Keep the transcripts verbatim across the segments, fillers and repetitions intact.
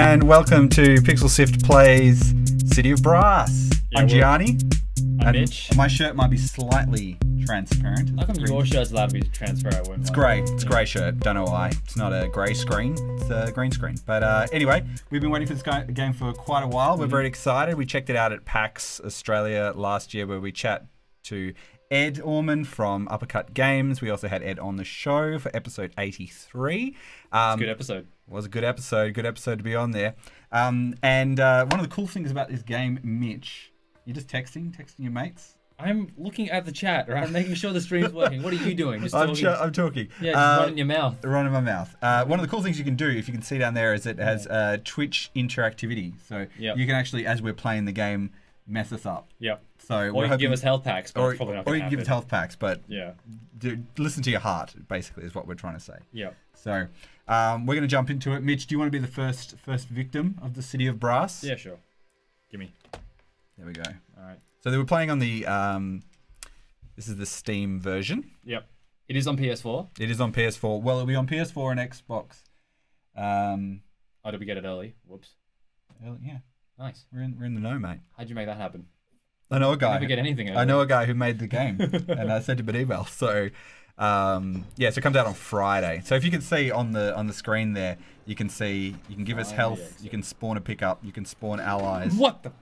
and welcome to Pixel Sift Plays City of Brass. Yeah, I'm Gianni. I'm and Mitch. My shirt might be slightly transparent. How come your shirt's allowed to be transparent? I it's like grey. It's a grey shirt. Don't know why. It's not a grey screen. It's a green screen. But uh, anyway, we've been waiting for this game for quite a while. We're mm-hmm. very excited. We checked it out at PAX Australia last year, where we chat to Ed Orman from Uppercut Games. We also had Ed on the show for episode eighty-three. Um, it's a good episode. It was a good episode. Good episode to be on there. Um, and uh, one of the cool things about this game, Mitch, you're just texting, texting your mates. I'm looking at the chat, right? I'm making sure the stream's working. What are you doing? Just talking. I'm, I'm talking. Yeah, just uh, run in your mouth. Run in my mouth. Uh, one of the cool things you can do, if you can see down there, is it has uh, Twitch interactivity. So yep. you can actually, as we're playing the game, mess us up. Yep. So or we're you hoping, give us health packs, but or, it's probably not or you can give us health packs, but yeah, do, listen to your heart, basically, is what we're trying to say. Yeah. So um, we're going to jump into it. Mitch, do you want to be the first first victim of the City of Brass? Yeah, sure. Give me. There we go. All right. So they were playing on the, um, this is the Steam version. Yep. It is on P S four. It is on P S four. Well, it'll be on P S four and Xbox. Um, oh, did we get it early? Whoops. Early, yeah. Nice. We're in, we're in the know, mate. How'd you make that happen? I know a guy. Never get anything. I know a guy who made the game, and I sent him an email. So, um, yeah. So it comes out on Friday. So if you can see on the on the screen there, you can see you can give us health. You can spawn a pickup. You can spawn allies. What the?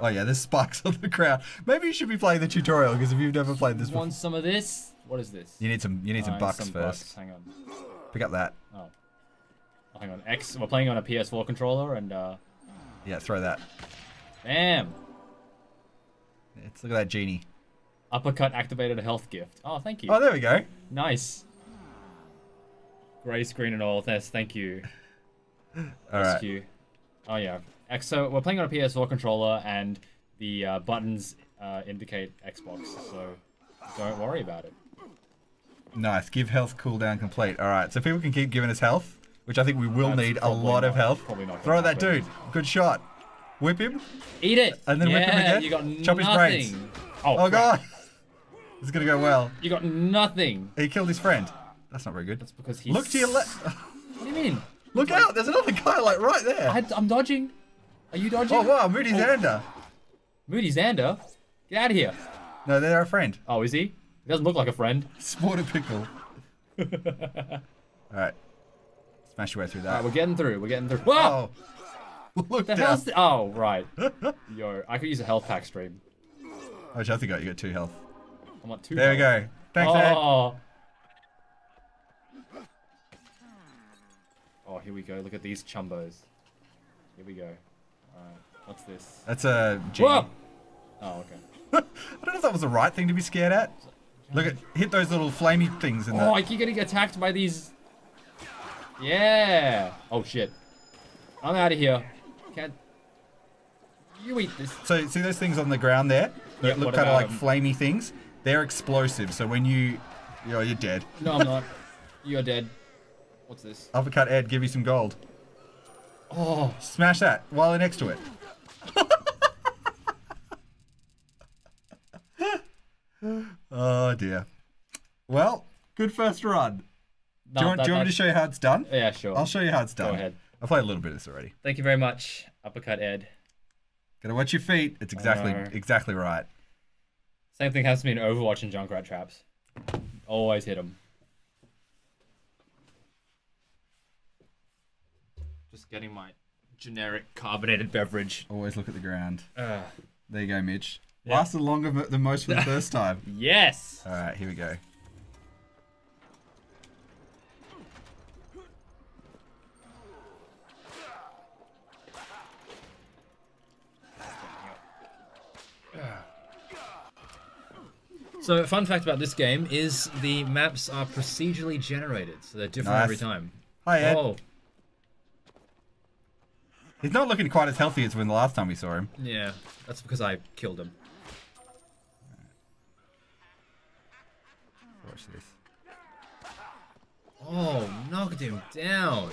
Oh yeah, there's spikes on the ground. Maybe you should be playing the tutorial, because if you've never played this, want some of this? What is this? You need some. You need some bucks first. Hang on. Pick up that. Oh. Hang on. X. We're playing on a P S four controller, and. Uh, Yeah, throw that. Bam! Let's look at that genie. Uppercut activated a health gift. Oh, thank you. Oh, there we go. Nice. Grey screen and all. Yes, thank you. Alright. Oh, yeah. So, we're playing on a P S four controller, and the uh, buttons uh, indicate Xbox, so don't worry about it. Nice. Give health cooldown complete. Alright, so people can keep giving us health. Which I think we will That's need a lot not, of health. Throw that dude. Good shot. Whip him. Eat it. And then yeah, whip him again. You got Chop nothing. His brains. Oh, oh God. It's going to go well. You got nothing. He killed his friend. That's not very good. That's because he's... Look to your left. What do you mean? Look out. There's another guy like right there. I, I'm dodging. Are you dodging? Oh, wow. Moody Xander. Oh. Moody Xander? Get out of here. No, they're our friend. Oh, is he? He doesn't look like a friend. Sport a pickle. All right. Smash your way through that. Alright, we're getting through. We're getting through. Whoa! Oh, look the down. Th oh, right. Yo, I could use a health pack stream. Oh, I think I got you got two health. I'm at two. There health. We go. Thanks, oh. Ed. Oh, here we go. Look at these chumbos. Here we go. Alright, what's this? That's a G. Whoa! Oh, okay. I don't know if that was the right thing to be scared at. Look at hit those little flamey things in there. Oh, I keep getting attacked by these. Yeah! Oh shit. I'm out of here. Can't... You eat this. So, see those things on the ground there? They yep, look kind of like um... flamey things. They're explosive, so when you... Oh, you're dead. No, I'm not. You're dead. What's this? Uppercut Ed, give you some gold. Oh. Smash that while they're next to it. Oh dear. Well, good first run. No, do you want, that, do you want me to show you how it's done? Yeah, sure. I'll show you how it's done. Go ahead. I've played a little bit of this already. Thank you very much, Uppercut Ed. Gotta watch your feet. It's exactly oh. exactly right. Same thing happens to me in Overwatch and Junkrat traps. Always hit them. Just getting my generic carbonated beverage. Always look at the ground. Uh, there you go, Mitch. Yeah. Lasted longer than most for the first time. Yes! Alright, here we go. So, fun fact about this game is the maps are procedurally generated, so they're different nice. every time. Hi, Ed. Oh. He's not looking quite as healthy as when the last time we saw him. Yeah, that's because I killed him. Watch this. Oh, knocked him down.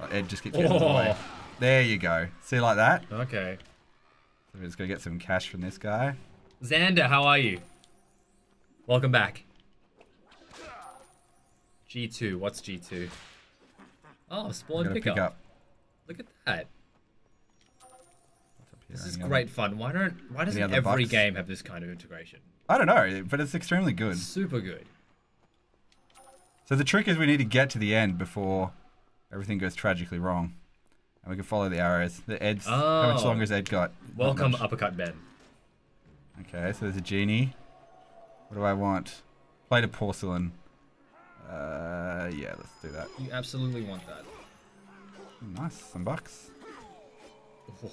Oh, Ed just keeps getting oh. in the way. There you go. See, like that? Okay. So we're just going to get some cash from this guy. Xander, how are you? Welcome back. G two, what's G two? Oh, spawn pickup. Pick up. Look at that. This is great fun. Why don't? Why doesn't every box? game have this kind of integration? I don't know, but it's extremely good. Super good. So the trick is we need to get to the end before everything goes tragically wrong, and we can follow the arrows. The Ed's. Oh. How much longer has Ed got? Welcome, Uppercut Ben. Okay, so there's a genie. What do I want? Plate of porcelain. Uh, yeah, let's do that. You absolutely want that. Nice, some bucks.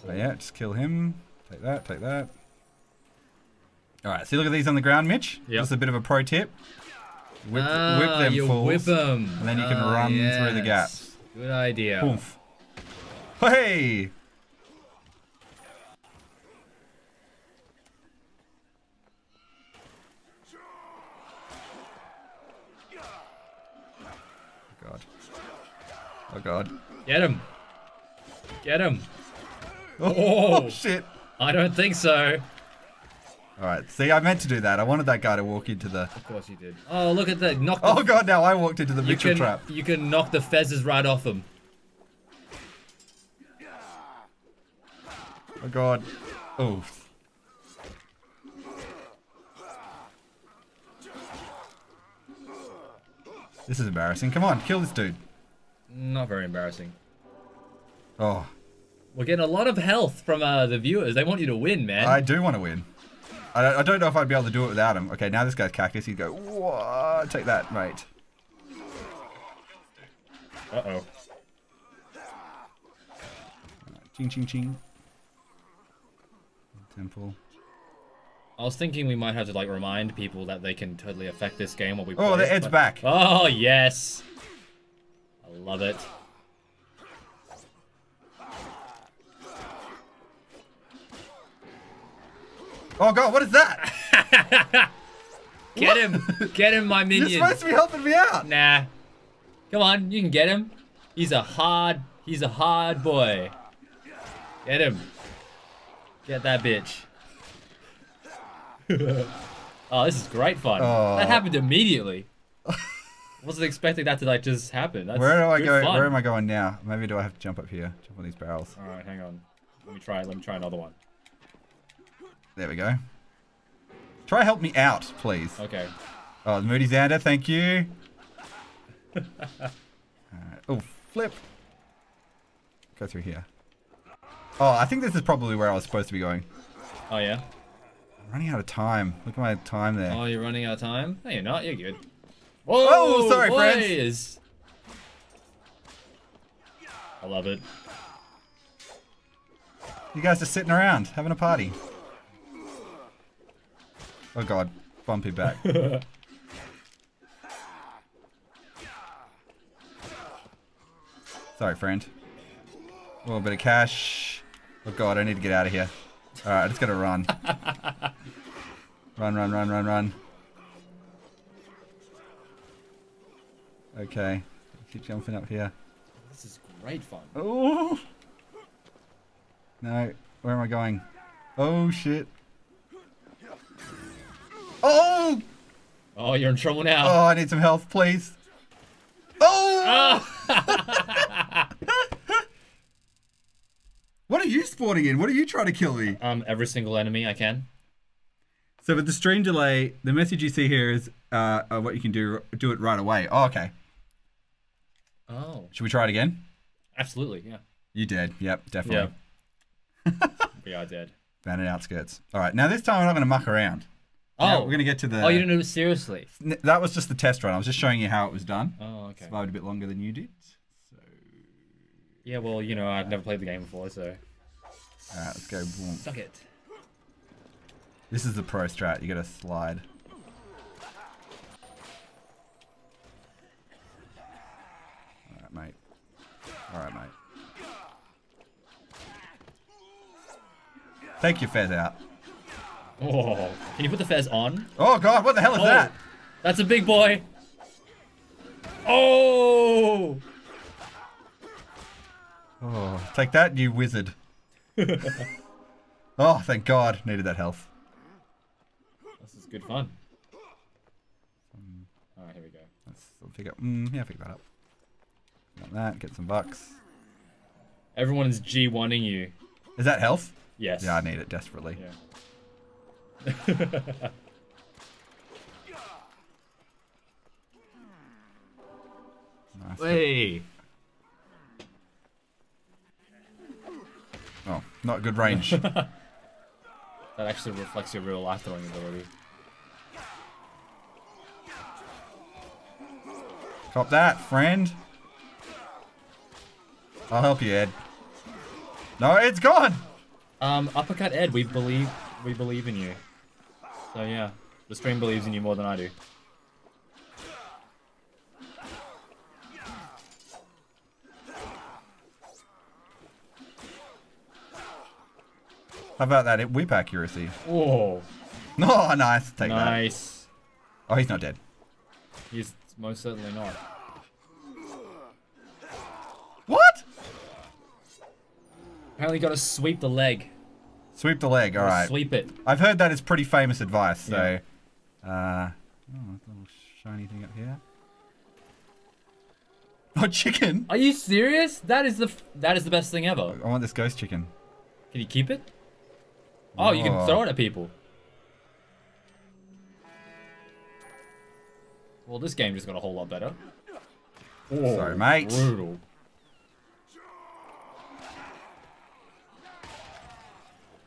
But yeah, just kill him. Take that, take that. Alright, so you look at these on the ground, Mitch. Yep. Just a bit of a pro tip. Whip, ah, whip them, you fools. Whip them. And then you can ah, run yes. through the gaps. Good idea. Oomph. Hey! Oh god. Oh god. Get him. Get him. Oh, oh shit! I don't think so. All right, see, I meant to do that. I wanted that guy to walk into the. Of course you did. Oh, look at that! Knock. The... Oh god, now I walked into the Mitchell trap. You can knock the fezzes right off him. Oh god! Oh. This is embarrassing. Come on, kill this dude. Not very embarrassing. Oh. We're getting a lot of health from uh, the viewers. They want you to win, man. I do want to win. I don't, I don't know if I'd be able to do it without him. Okay, now this guy's cactus. He'd go, whoa, take that, mate. Uh-oh. Ching, ching, ching. Temple. I was thinking we might have to, like, remind people that they can totally affect this game while we play. Oh, the Ed's but... back. Oh, yes. I love it. Oh god, what is that? Get what? him! Get him, my minion! You're supposed to be helping me out! Nah. Come on, you can get him. He's a hard, he's a hard boy. Get him. Get that bitch. Oh, this is great fun. Oh. That happened immediately. Wasn't expecting that to like just happen. That's where do I go? Fun. Where am I going now? Maybe do I have to jump up here? Jump on these barrels. Alright, hang on. Let me try, let me try another one. There we go. Try help me out, please. Okay. Oh, Moody Xander, thank you. All right. Oh, flip. Go through here. Oh, I think this is probably where I was supposed to be going. Oh, yeah? I'm running out of time. Look at my time there. Oh, you're running out of time? No, you're not. You're good. Whoa, oh, sorry, boys. friends. I love it. You guys are sitting around, having a party. Oh god, bumpy back. Sorry, friend. A little bit of cash. Oh god, I need to get out of here. Alright, I just gotta run. Run, run, run, run, run. Okay, keep jumping up here. This is great fun. Oh! No, where am I going? Oh shit. Oh! Oh, you're in trouble now. Oh, I need some health, please. Oh! Oh. What are you spawning in? What are you trying to kill me? Um, every single enemy I can. So with the stream delay, the message you see here is uh, uh, what you can do, do it right away. Oh, okay. Oh. Should we try it again? Absolutely, yeah. You dead. Yep, definitely. Yep. We are dead. Bandit outskirts. All right, now this time I'm not going to muck around. Oh, yeah, we're gonna get to the. Oh, you didn't do it seriously. That was just the test run. I was just showing you how it was done. Oh, okay. Survived a bit longer than you did. So. Yeah, well, you know, I've never played the game before, so. All right, let's go. Suck it. This is the pro strat. You gotta slide. All right, mate. All right, mate. Take your fez out. Oh, can you put the fez on? Oh god, what the hell is oh, that? That's a big boy. Oh! Oh, take that, you wizard. Oh, thank god, needed that health. This is good fun. Um, Alright, here we go. Let's pick up. Mm, yeah, pick that up. Got that, get some bucks. Everyone is G one ing you. Is that health? Yes. Yeah, I need it desperately. Yeah. Nice. Hey. Oh, not good range. That actually reflects your real life throwing ability. Cop that, friend. I'll help you, Ed. No, it's gone. Um, Uppercut Ed, we believe we believe in you. So yeah, the stream believes in you more than I do. How about that whip accuracy? Whoa. Oh, nice. Take nice. that. Nice. Oh, he's not dead. He's most certainly not. What? Apparently got to sweep the leg. Sweep the leg, all right. Sweep it. I've heard that is pretty famous advice, so... Yeah. Uh, oh, a little shiny thing up here. Oh, chicken! Are you serious? That is the f that is the best thing ever. I want this ghost chicken. Can you keep it? Oh, you can throw it at people. Well, this game just got a whole lot better. Oh, sorry, mate. Brutal.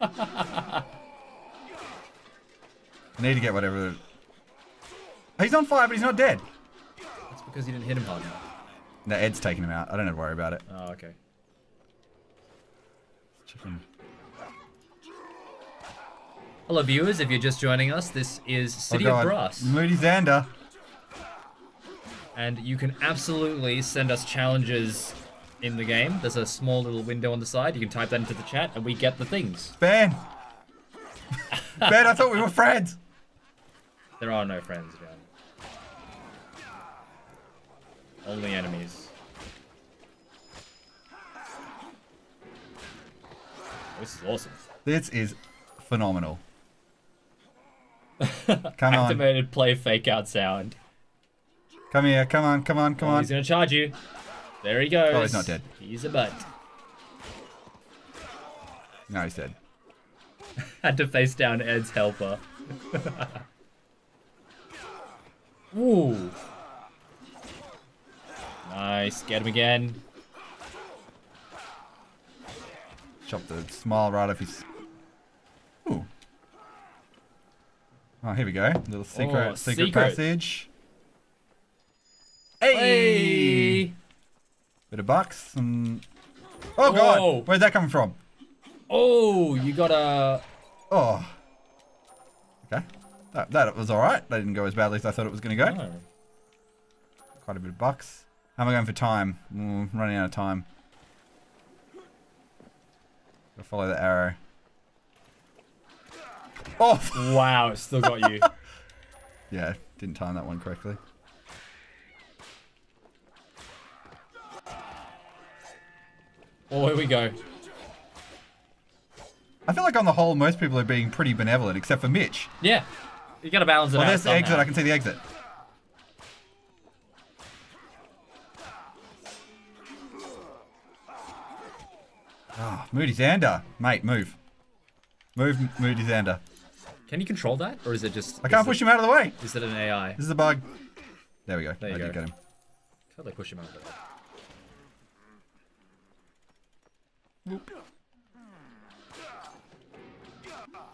I need to get whatever. He's on fire, but he's not dead. That's because you didn't hit him hard enough. No, Ed's taking him out. I don't have to worry about it. Oh, okay. Chicken. Hello viewers, if you're just joining us, this is City oh of Brass. Moody Xander. And you can absolutely send us challenges in the game. There's a small little window on the side. You can type that into the chat and we get the things. Ben! Ben, I thought we were friends! There are no friends, Ben. Only enemies. This is awesome. This is phenomenal. Come on. Activated play fake out sound. Come here, come on, come on, come oh, on. He's gonna charge you. There he goes. Oh, he's not dead. He's a butt. No, he's dead. Had to face down Ed's helper. Ooh. Nice, get him again. Chop the smile right off his... Ooh. Oh, here we go. Little secret, oh, secret, secret passage. Hey! Hey! Bit of bucks and... Oh, oh god! Where's that coming from? Oh, you got a... Oh. Okay. That, that was alright. That didn't go as badly as I thought it was going to go. No. Quite a bit of bucks. How am I going for time? Mm, I'm running out of time. Gotta follow the arrow. Oh! Wow, it still got you. Yeah, didn't time that one correctly. Oh, here we go. I feel like on the whole, most people are being pretty benevolent, except for Mitch. Yeah. You gotta balance it well, out. Oh, there's the exit. I can see the exit. Ah, oh, Moody Xander. Mate, move. Move, Moody Xander. Can you control that? Or is it just... I can't push it, him out of the way. Is it an A I? This is a bug. There we go. There you I go. did get him. I feel like push him out of the way. Whoop.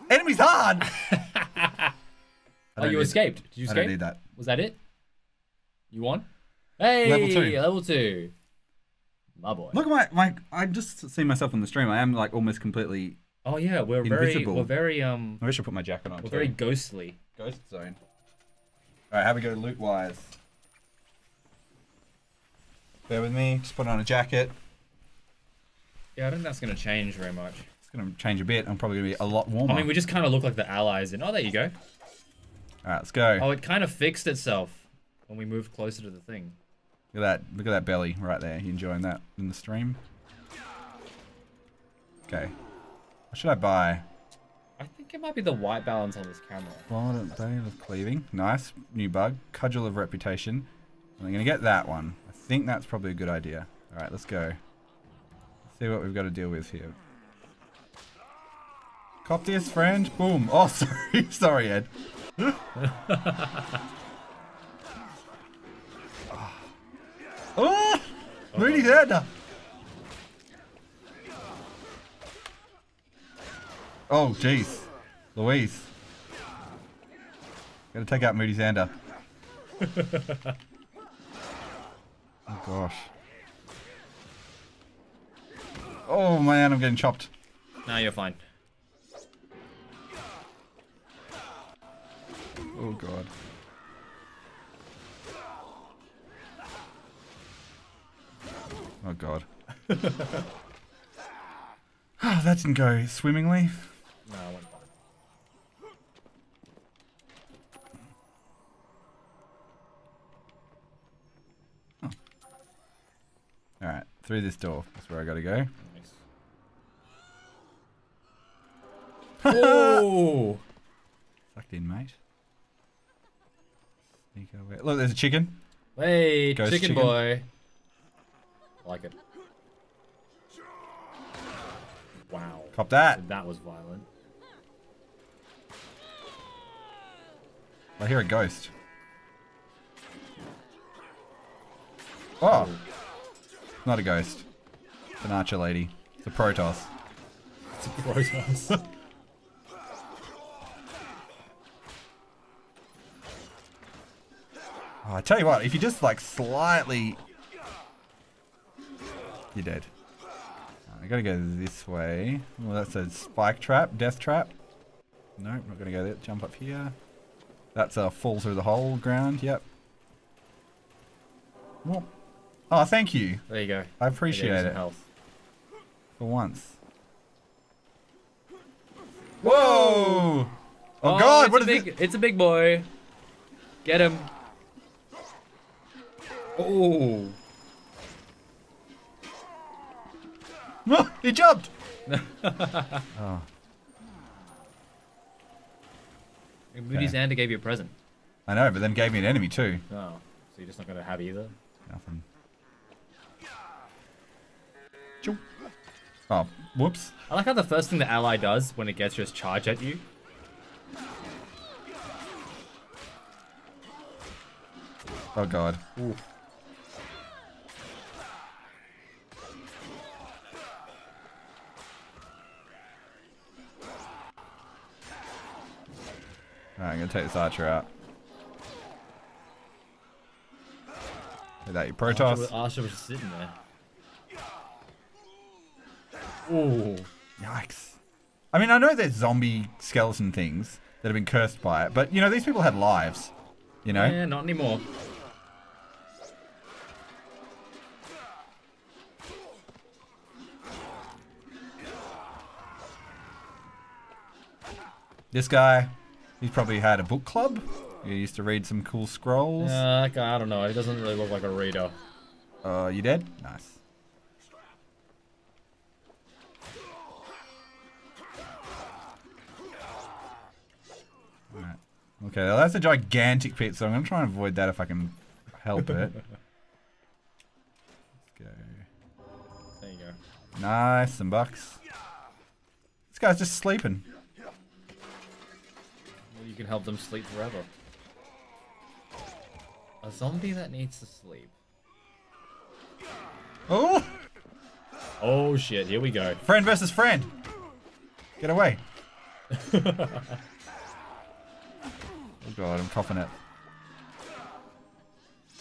Enemies hard! Oh, you escaped. Did you escape? I don't need that. Was that it? You won? Hey! Level two. Level two. My boy. Look at my, my... I just see myself on the stream. I am like almost completely... Oh yeah, we're invisible. very... We're very... Um, I wish I put my jacket on. We're too. very ghostly. Ghost zone. Alright, how we go loot-wise? Bear with me. Just put on a jacket. Yeah, I don't think that's going to change very much. It's going to change a bit. I'm probably going to be a lot warmer. I mean, we just kind of look like the allies in... Oh, there you go. All right, let's go. Oh, it kind of fixed itself when we moved closer to the thing. Look at that. Look at that belly right there. You enjoying that in the stream? Okay. What should I buy? I think it might be the white balance on this camera. Violent Blade of Cleaving. Nice. New bug. Cudgel of Reputation. I'm going to get that one. I think that's probably a good idea. All right, let's go. see what we've got to deal with here. Cop this, friend. Boom. Oh, sorry. Sorry, Ed. Oh! Moody Xander! Oh, jeez. Louise. Gotta take out Moody Xander. Oh, gosh. Oh, man, I'm getting chopped. No, you're fine. Oh, God. Oh, God. Oh, that didn't go swimmingly. No, I went fine. Oh. Alright, through this door. That's where I gotta go. Nice. Oh! Sucked in, mate. Sneak away. Look, there's a chicken. Hey, chicken, chicken boy. I like it. Wow. Cop that. That was violent. I hear a ghost. Oh. It's not a ghost. It's an archer lady. It's a Protoss. It's a Protoss. Oh, I tell you what, if you just like slightly... You're dead. I gotta go this way. Well, that's a spike trap, death trap. Nope, not gonna go there. Jump up here. That's a fall through the hole ground. Yep. Whoa. Oh, thank you. There you go. I appreciate I it. Health. For once. Whoa! Oh, oh God! What is big, this? It's a big boy. Get him. Oh. Oh, he jumped! Oh. Moody Xander okay. gave you a present. I know, but then gave me an enemy too. Oh, so you're just not going to have either? Nothing. Oh, whoops. I like how the first thing the ally does when it gets you is charge at you. Oh, God. Ooh. Alright, I'm gonna take this archer out. Is that your Protoss? Archer was just sitting there. Ooh. Yikes. I mean, I know there's zombie skeleton things that have been cursed by it, but you know, these people had lives. You know? Yeah, not anymore. This guy. He's probably had a book club. He used to read some cool scrolls. Yeah, uh, I don't know. He doesn't really look like a reader. Uh, you dead? Nice. Alright. Okay, well, that's a gigantic pit, so I'm going to try and avoid that if I can help it. Let's go. There you go. Nice, some bucks. This guy's just sleeping. You can help them sleep forever. A zombie that needs to sleep. Oh! Oh shit, here we go. Friend versus friend! Get away! Oh God, I'm copping it.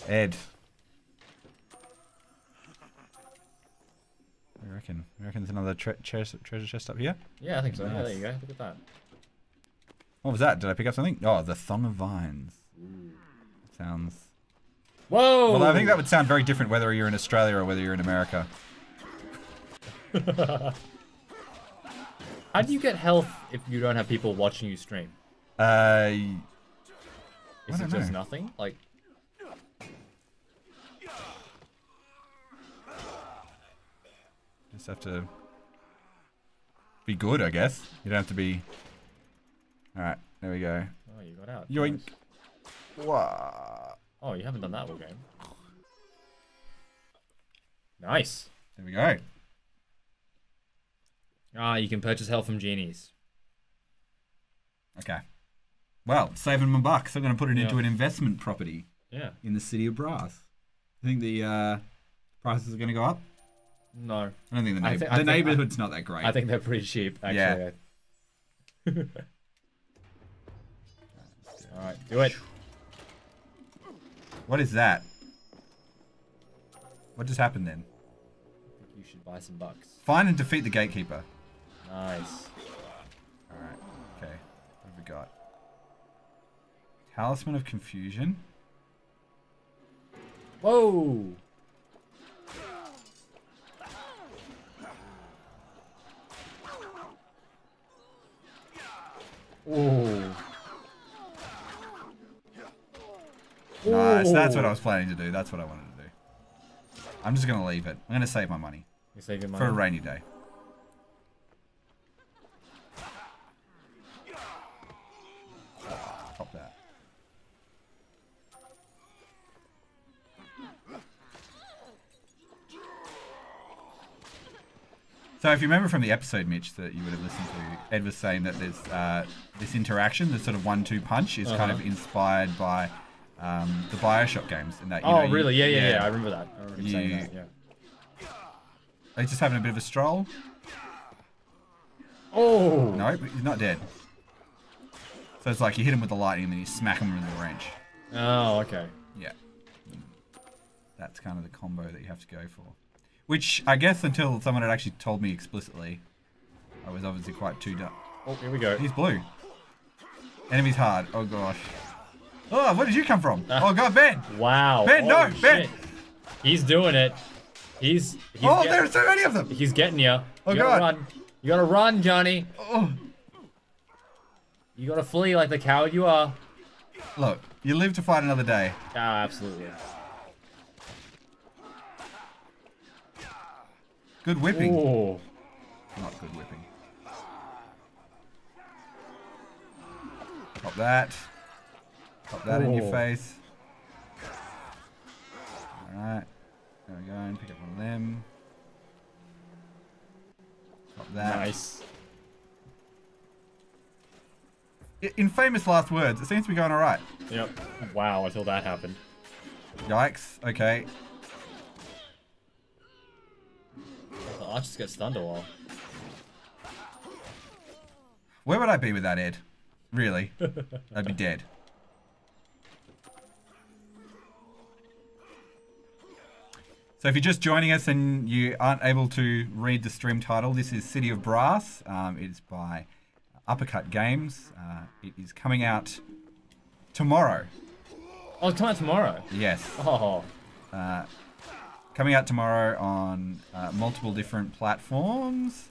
Ed. I reckon, I reckon there's another tre tre treasure chest up here? Yeah, I think so. Nice. Yeah, there you go. Look at that. What was that? Did I pick up something? Oh, the Thong of Vines. Ooh. Sounds... Whoa! Well, I think that would sound very different whether you're in Australia or whether you're in America. How do you get health if you don't have people watching you stream? Uh... Is it just nothing? Like... Just have to... Be good, I guess. You don't have to be... Alright, there we go. Oh, you got out. Yoink. Nice. Wow. Oh, you haven't done that all game. Nice. There we go. Ah, you can purchase health from genies. Okay. Well, saving my bucks. I'm going to put it yeah. into an investment property. Yeah. In the City of Brass. I think the uh, prices are going to go up. No. I don't think the, na th the neighborhood's not that great. I think they're pretty cheap, actually. Yeah. All right, do it. What is that? What just happened then? I think you should buy some bucks. Find and defeat the gatekeeper. Nice. All right. Okay. What have we got? Talisman of Confusion. Whoa. Oh. Nice, that's what I was planning to do. That's what I wanted to do. I'm just going to leave it. I'm going to save my money. You save your money? For a rainy day. Oh, pop that. So if you remember from the episode, Mitch, that you would have listened to, Ed was saying that there's uh, this interaction, this sort of one-two punch is uh-huh. kind of inspired by... Um, the Bioshock games and that. You oh, know, really? You, yeah, yeah, yeah, yeah. I remember that. I remember you, saying that. Yeah. Are you just having a bit of a stroll? Oh. No, he's not dead. So it's like you hit him with the lightning and then you smack him with the wrench. Oh, okay. Yeah. That's kind of the combo that you have to go for. Which I guess until someone had actually told me explicitly, I was obviously quite too dumb. Oh, here we go. He's blue. Enemy's hard. Oh gosh. Oh, where did you come from? Uh, oh God, Ben! Wow. Ben, oh, no, shit. Ben! He's doing it. He's... he's oh, get, there's so many of them! He's getting you. Oh you God. Run. You gotta run, Johnny. Oh. You gotta flee like the coward you are. Look, you live to fight another day. Oh, absolutely. Good whipping. Ooh. Not good whipping. Pop that. Pop that Ooh. in your face. Alright. There we go, and pick up one of them. Pop that. Nice. In famous last words, it seems to be going alright. Yep. Wow, until that happened. Yikes. Okay. Oh, I just got stunned a while. Where would I be with that, Ed? Really? I'd be dead. So if you're just joining us and you aren't able to read the stream title, this is City of Brass. Um, it is by Uppercut Games. Uh, it is coming out tomorrow. Oh, it's coming out tomorrow? Yes. Oh. Uh, coming out tomorrow on uh, multiple different platforms.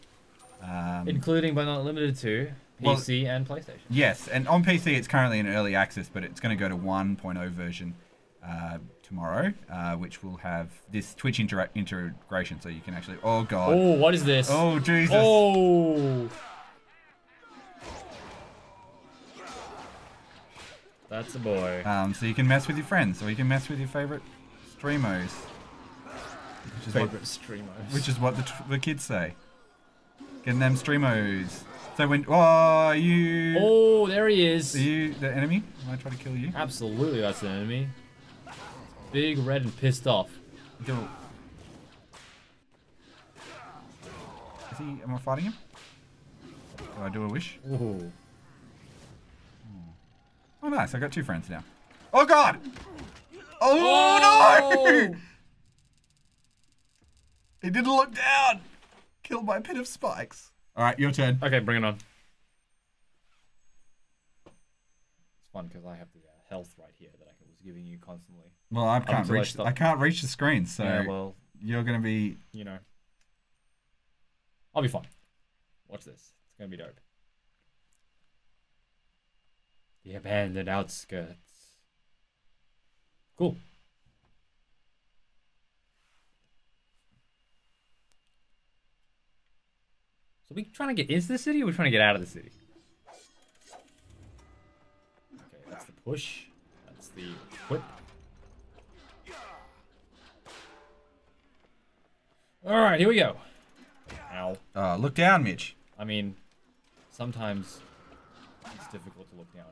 Um, Including but not limited to P C well, and PlayStation. Yes, and on P C it's currently in early access, but it's going to go to one point oh version. Uh, tomorrow, uh, which will have this Twitch intera integration, so you can actually... Oh, God. Oh, what is this? Oh, Jesus. Oh. That's a boy. Um, so you can mess with your friends, or you can mess with your favourite streamos. Which is favourite what, streamos. Which is what the, t the kids say. Getting them streamos. So when... Oh, you... Oh, there he is. Are you the enemy? Am I trying to kill you? Absolutely, that's the enemy. Big, red, and pissed off. Is he... Am I fighting him? Do I do a wish? Ooh. Oh, nice. I got two friends now. Oh, God! Oh, oh! No! He didn't look down! Killed by a pit of spikes. Alright, your turn. Okay, bring it on. It's fun because I have the uh, health right here that I was giving you constantly. Well, I can't reach. I, I can't reach the screen, so yeah, well, you're gonna be. You know, I'll be fine. Watch this. It's gonna be dope. The abandoned outskirts. Cool. So, are we trying to get into the city, or are we trying to get out of the city? Okay, that's the push. That's the whip. All right, here we go. Ow. Ow. Uh, look down, Mitch. I mean, sometimes it's difficult to look down.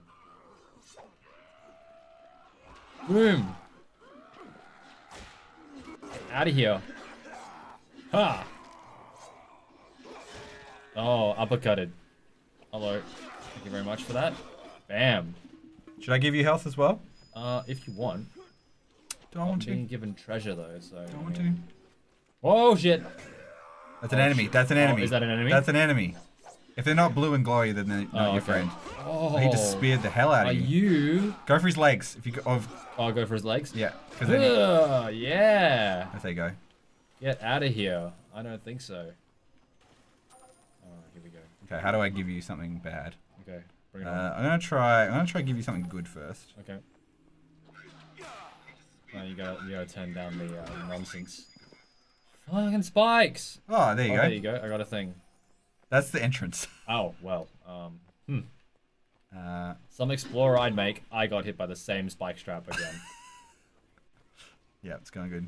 Boom. Out of here. Ha. Oh, uppercutted. Hello. Thank you very much for that. Bam. Should I give you health as well? Uh, if you want. Don't want to. I'm being given treasure though, so. Don't I mean... want to. Oh shit! That's an oh, enemy. Shit. That's an enemy. Oh, is that an enemy? That's an enemy. If they're not blue and glowy, then they're not oh, your okay. friend. Oh. He just speared the hell out of you. Are you? Go for his legs. If you. Go, of... Oh, go for his legs. Yeah. Ugh, yeah. There they go. Get out of here. I don't think so. Oh, here we go. Okay. How do I give you something bad? Okay. Bring it on. Uh, I'm gonna try. I'm gonna try to give you something good first. Okay. No, you gotta, you gotta turn down the uh, nonsense. Fucking spikes! Oh, there you oh, go. There you go. I got a thing. That's the entrance. Oh well. Um. Hmm. Uh. Some explorer I'd make. I got hit by the same spike strap again. Yeah, it's going good.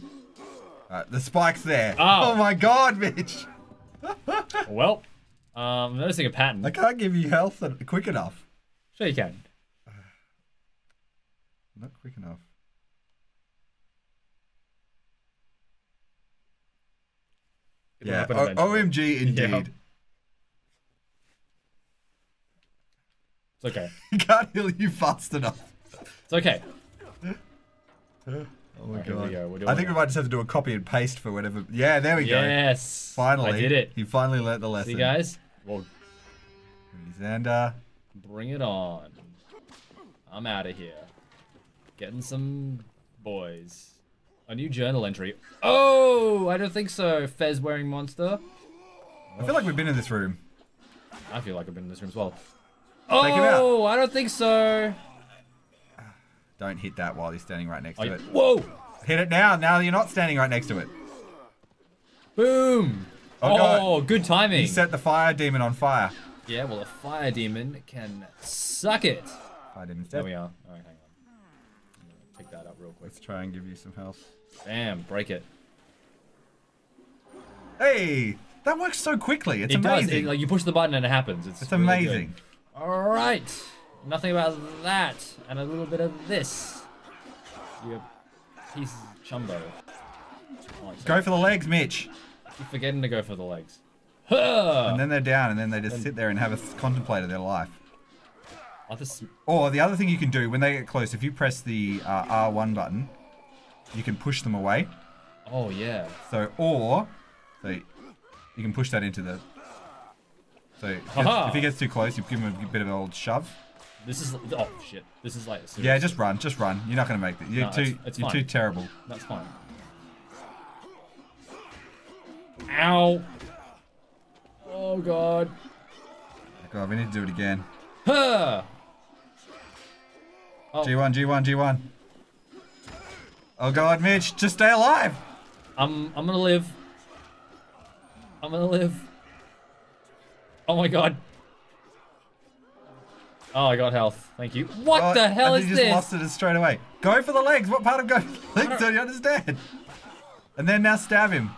Uh, the spike's there. Oh, oh my god, Mitch! Well, um, I'm noticing a pattern. I can't give you health quick enough. Sure you can. Uh, not quick enough. It'll yeah, O M G indeed. Yeah. It's okay. He can't heal you fast enough. It's okay. Oh my right, god. We go. I think now. we might just have to do a copy and paste for whatever. Yeah, there we yes. go. Yes. Finally. I did it. He finally learnt the lesson. See you guys? Well, Xander. Bring it on. I'm out of here. Getting some boys. A new journal entry. Oh, I don't think so, Fez wearing monster. I feel like we've been in this room. I feel like I've been in this room as well. Oh, I don't think so. Don't hit that while you're standing right next oh, to it. Whoa. Hit it now, now that you're not standing right next to it. Boom. Oh, oh good timing. You set the fire demon on fire. Yeah, well, a fire demon can suck it. Fire demon's dead. There we are. All right, hang on. Pick that up real quick. Let's try and give you some health. Bam, break it. Hey, that works so quickly. It's it amazing. Does. It, like you push the button and it happens. It's, it's really amazing. Good. All right, nothing about that, and a little bit of this. You piece of chumbo. Like go for the legs, Mitch. I keep forgetting to go for the legs. Huh. And then they're down, and then they just and sit there and have us contemplate their life. Or the other thing you can do when they get close, if you press the uh, R one button, you can push them away. Oh yeah. So or, so you can push that into the. So if, if he gets too close, you give him a bit of an old shove. This is oh shit. This is like. Seriously. Yeah, just run, just run. You're not gonna make it. You're no, too. It's, it's you're fine. too terrible. That's fine. Ow. Oh god. Oh god, we need to do it again. Huh. Oh. G one, G one, G one. Oh god, Mitch, just stay alive. I'm, I'm gonna live. I'm gonna live. Oh my god. Oh, I got health. Thank you. What oh, the hell is this? You just lost it and straight away. Go for the legs. What part of go for the legs don't you understand? And then now stab him.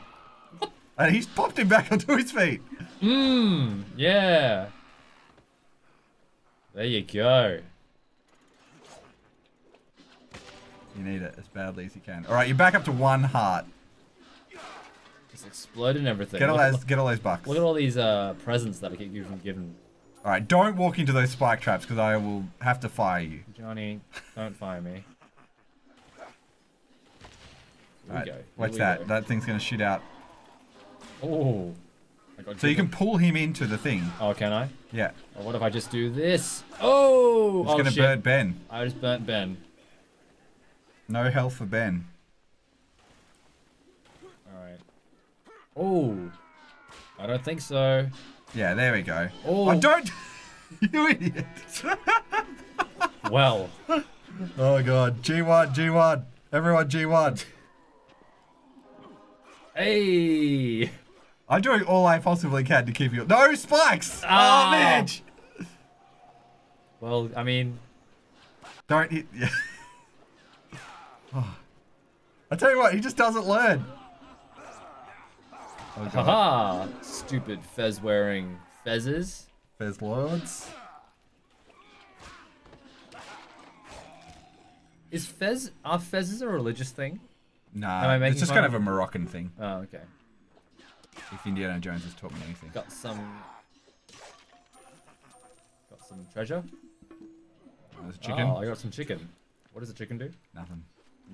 What? And he's popped him back onto his feet. Mmm. Yeah. There you go. You need it as badly as you can. All right, you're back up to one heart. Just exploding everything. Get all look, those, get all those bucks. Look at all these uh, presents that I keep giving. Given. All right, don't walk into those spike traps because I will have to fire you. Johnny, don't fire me. All right, watch that. Go. That thing's gonna shoot out. Oh. So you can pull him into the thing. Oh, can I? Yeah. Or what if I just do this? Oh! It's oh, gonna shit. burn Ben. I just burnt Ben. No health for Ben. Alright. Oh! I don't think so. Yeah, there we go. Oh! Oh don't! You idiot! Well. Oh god. G one, G one. Everyone G one. Hey! I'm doing all I possibly can to keep you. No spikes! Oh, man! Well, I mean. Don't hit. Yeah. Oh. I tell you what, he just doesn't learn. Oh, haha! -ha. Stupid fez wearing fezzes. Fez lords. Is fez. Are fezzes a religious thing? Nah. It's just fun? Kind of a Moroccan thing. Oh, okay. If Indiana Jones has taught me anything. Got some. Got some treasure. Oh, there's a chicken. Oh, I got some chicken. What does a chicken do? Nothing.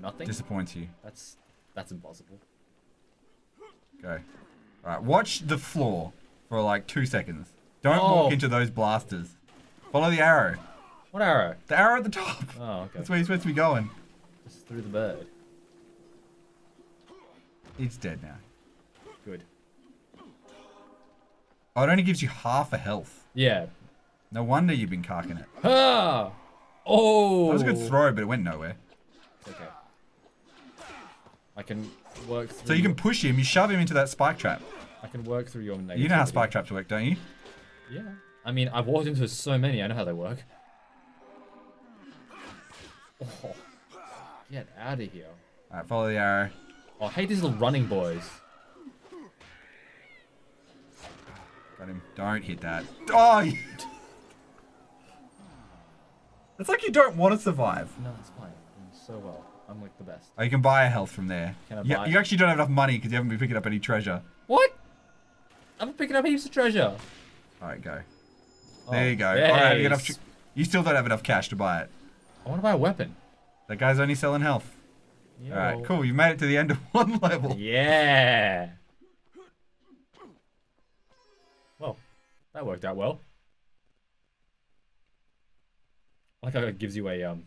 Nothing? Disappoints you. That's. That's impossible. Go. Alright, watch the floor for like two seconds. Don't oh. walk into those blasters. Follow the arrow. What arrow? The arrow at the top. Oh, okay. That's where you're supposed to be going. Just through the bird. It's dead now. Good. Oh, it only gives you half a health. Yeah. No wonder you've been carking it. Ah! Oh! That was a good throw, but it went nowhere. Okay. I can work through... So you can push him, you shove him into that spike trap. I can work through your negativity. You know how spike traps work, don't you? Yeah. I mean, I've walked into so many, I know how they work. Oh, get out of here. Alright, follow the arrow. Oh, I hate these little running boys. Got him. Don't hit that. Oh! It's like you don't want to survive. No, it's fine. I'm doing so well. I'm like the best. Oh, you can buy a health from there. Can I buy yeah, you actually don't have enough money because you haven't been picking up any treasure. What? I've been picking up heaps of treasure. Alright, go. Oh, there you go. Alright, you, you still don't have enough cash to buy it. I want to buy a weapon. That guy's only selling health. Alright, cool. You've made it to the end of one level. Yeah. Well, that worked out well. I like how it gives you a... um.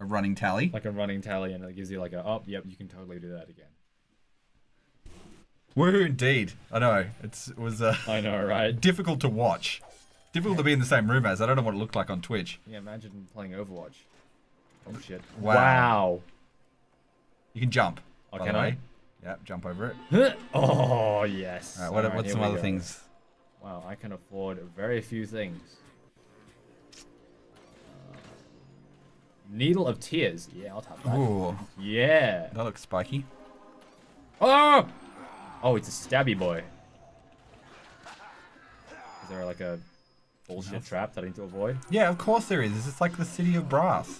A running tally? Like a running tally, and it gives you like a, oh, yep, you can totally do that again. Woohoo, indeed. I know. It's, it was uh, I know, right? difficult to watch. Difficult yeah. to be in the same room as. I don't know what it looked like on Twitch. Yeah, imagine playing Overwatch. Oh, shit. Wow. wow. You can jump. Oh, can I? Yep, jump over it. Oh, yes. All right, what, All right, what's some other go. things? Wow, I can afford very few things. Needle of Tears. Yeah, I'll tap that. Ooh. Yeah. That looks spiky. Oh! Oh, it's a stabby boy. Is there like a bullshit no. trap that I need to avoid? Yeah, of course there is. It's like the City of Brass.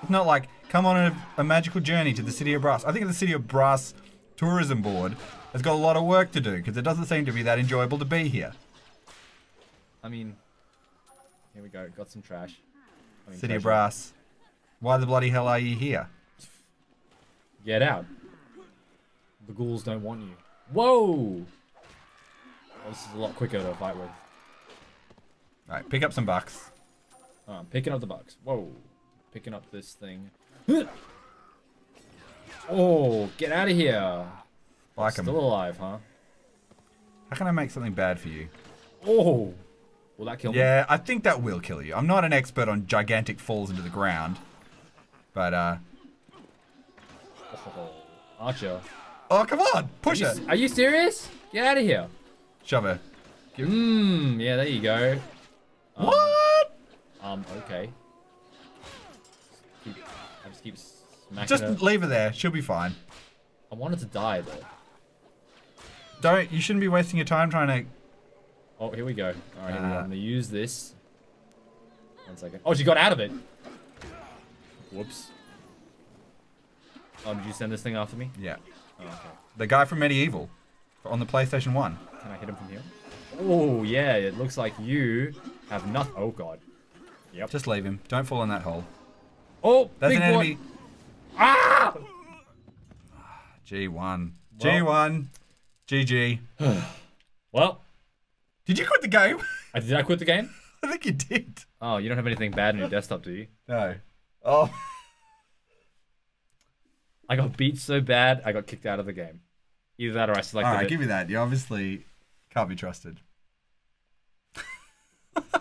It's not like, come on a, a magical journey to the City of Brass. I think the City of Brass Tourism Board has got a lot of work to do because it doesn't seem to be that enjoyable to be here. I mean, here we go. Got some trash. I mean, City of Brass. Why the bloody hell are you here? Get out. The ghouls don't want you. Whoa! Oh, this is a lot quicker to fight with. Alright, pick up some bucks. Oh, I'm picking up the bucks. Whoa. Picking up this thing. Oh, get out of here. Like Still em. alive, huh? How can I make something bad for you? Oh! Will that kill me? Yeah, I think that will kill you. I'm not an expert on gigantic falls into the ground. But, uh... Oh, Archer. Oh, come on! Push it! Are you serious? Get out of here. Shove her. Mmm, yeah, there you go. Um, what? Um, okay. Keep, I just keep smacking Just her. leave her there. She'll be fine. I wanted to die, though. Don't. You shouldn't be wasting your time trying to... Oh, here we go. Alright, uh, I'm gonna use this. One second. Oh, she got out of it! Whoops. Oh, did you send this thing after me? Yeah. Oh, okay. The guy from Medieval. On the PlayStation one. Can I hit him from here? Oh, yeah. It looks like you have nothing. Oh, God. Yep. Just leave him. Don't fall in that hole. Oh, that's an enemy. Boy. Ah! G one. Well, G one. G G. Well. Did you quit the game? I, did I quit the game? I think you did. Oh, you don't have anything bad on your desktop, do you? No. Oh. I got beat so bad, I got kicked out of the game. Either that or I selected it. Alright, give me that. You obviously can't be trusted.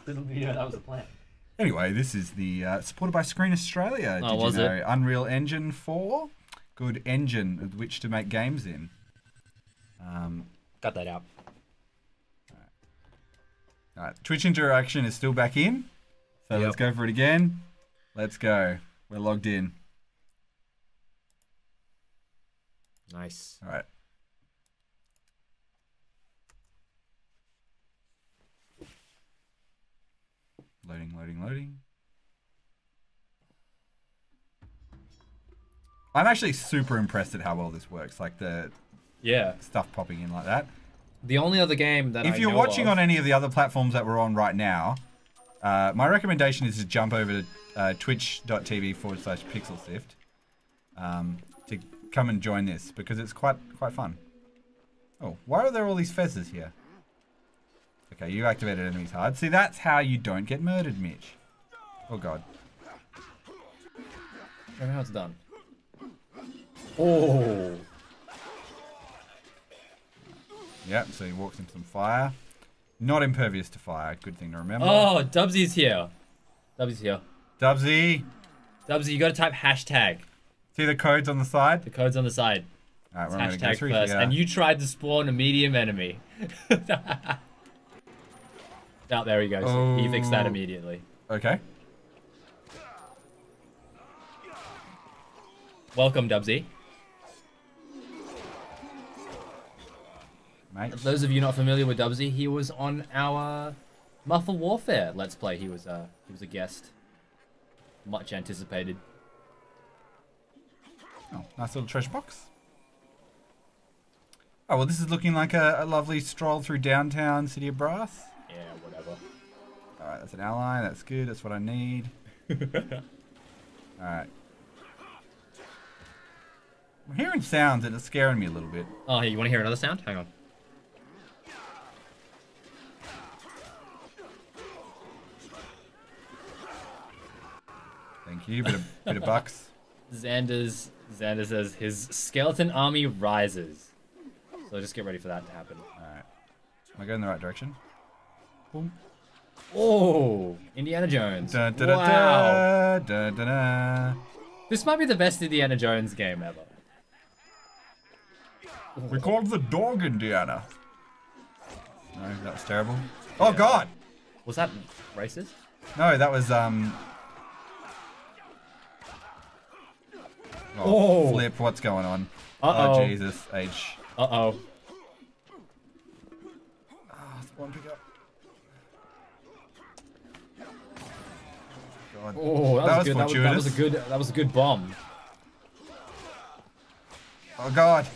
Didn't you know that was the plan? Anyway, this is the uh, supported by Screen Australia. Oh, did was you know? it? Unreal Engine Four, good engine with which to make games in. Um, got that out. Alright, Twitch interaction is still back in. So yep. let's go for it again. Let's go. We're logged in. Nice. All right. Loading, loading, loading. I'm actually super impressed at how well this works. Like the yeah stuff popping in like that. The only other game that if I you're know watching of... on any of the other platforms that we're on right now, uh, my recommendation is to jump over to uh, twitch.tv forward slash pixelsift um, to come and join this because it's quite quite fun. Oh, why are there all these fezzes here? Okay, you activated enemies hard. See, that's how you don't get murdered, Mitch. Oh god. I don't know how it's done. Oh. Yep, so he walks into some fire. Not impervious to fire, good thing to remember. Oh, Dubsy's here. Dubsy's here. Dubzy. Dubzy, you gotta type hashtag. See the codes on the side? The code's on the side. Alright, we're hashtag gonna go through first. Here. And you tried to spawn a medium enemy. Oh, there he goes. Oh. He fixed that immediately. Okay. Welcome, Dubzy. Mate. For those of you not familiar with Dubzy, he was on our Muffle Warfare Let's Play. He was a he was a guest, much anticipated. Oh, nice little treasure box. Oh well, this is looking like a, a lovely stroll through downtown City of Brass. Yeah, whatever. Alright, that's an ally, that's good, that's what I need. Alright. I'm hearing sounds and it's scaring me a little bit. Oh, hey, you want to hear another sound? Hang on. Thank you, bit of, bit of bucks. Xander's, Xander says his skeleton army rises. So just get ready for that to happen. Alright. Am I going in the right direction? Boom. Oh, Indiana Jones. Da, da, da, wow. Da, da, da, da. This might be the best Indiana Jones game ever. We called the dog Indiana. No, that was terrible. Oh yeah. God! Was that racist? No, that was um. Oh, oh. Flip! What's going on? Uh oh. Oh Jesus H. Uh oh. Ah, oh, one pick up. God. Oh, that, that was, was good. That was, that was a good. That was a good bomb. Oh God!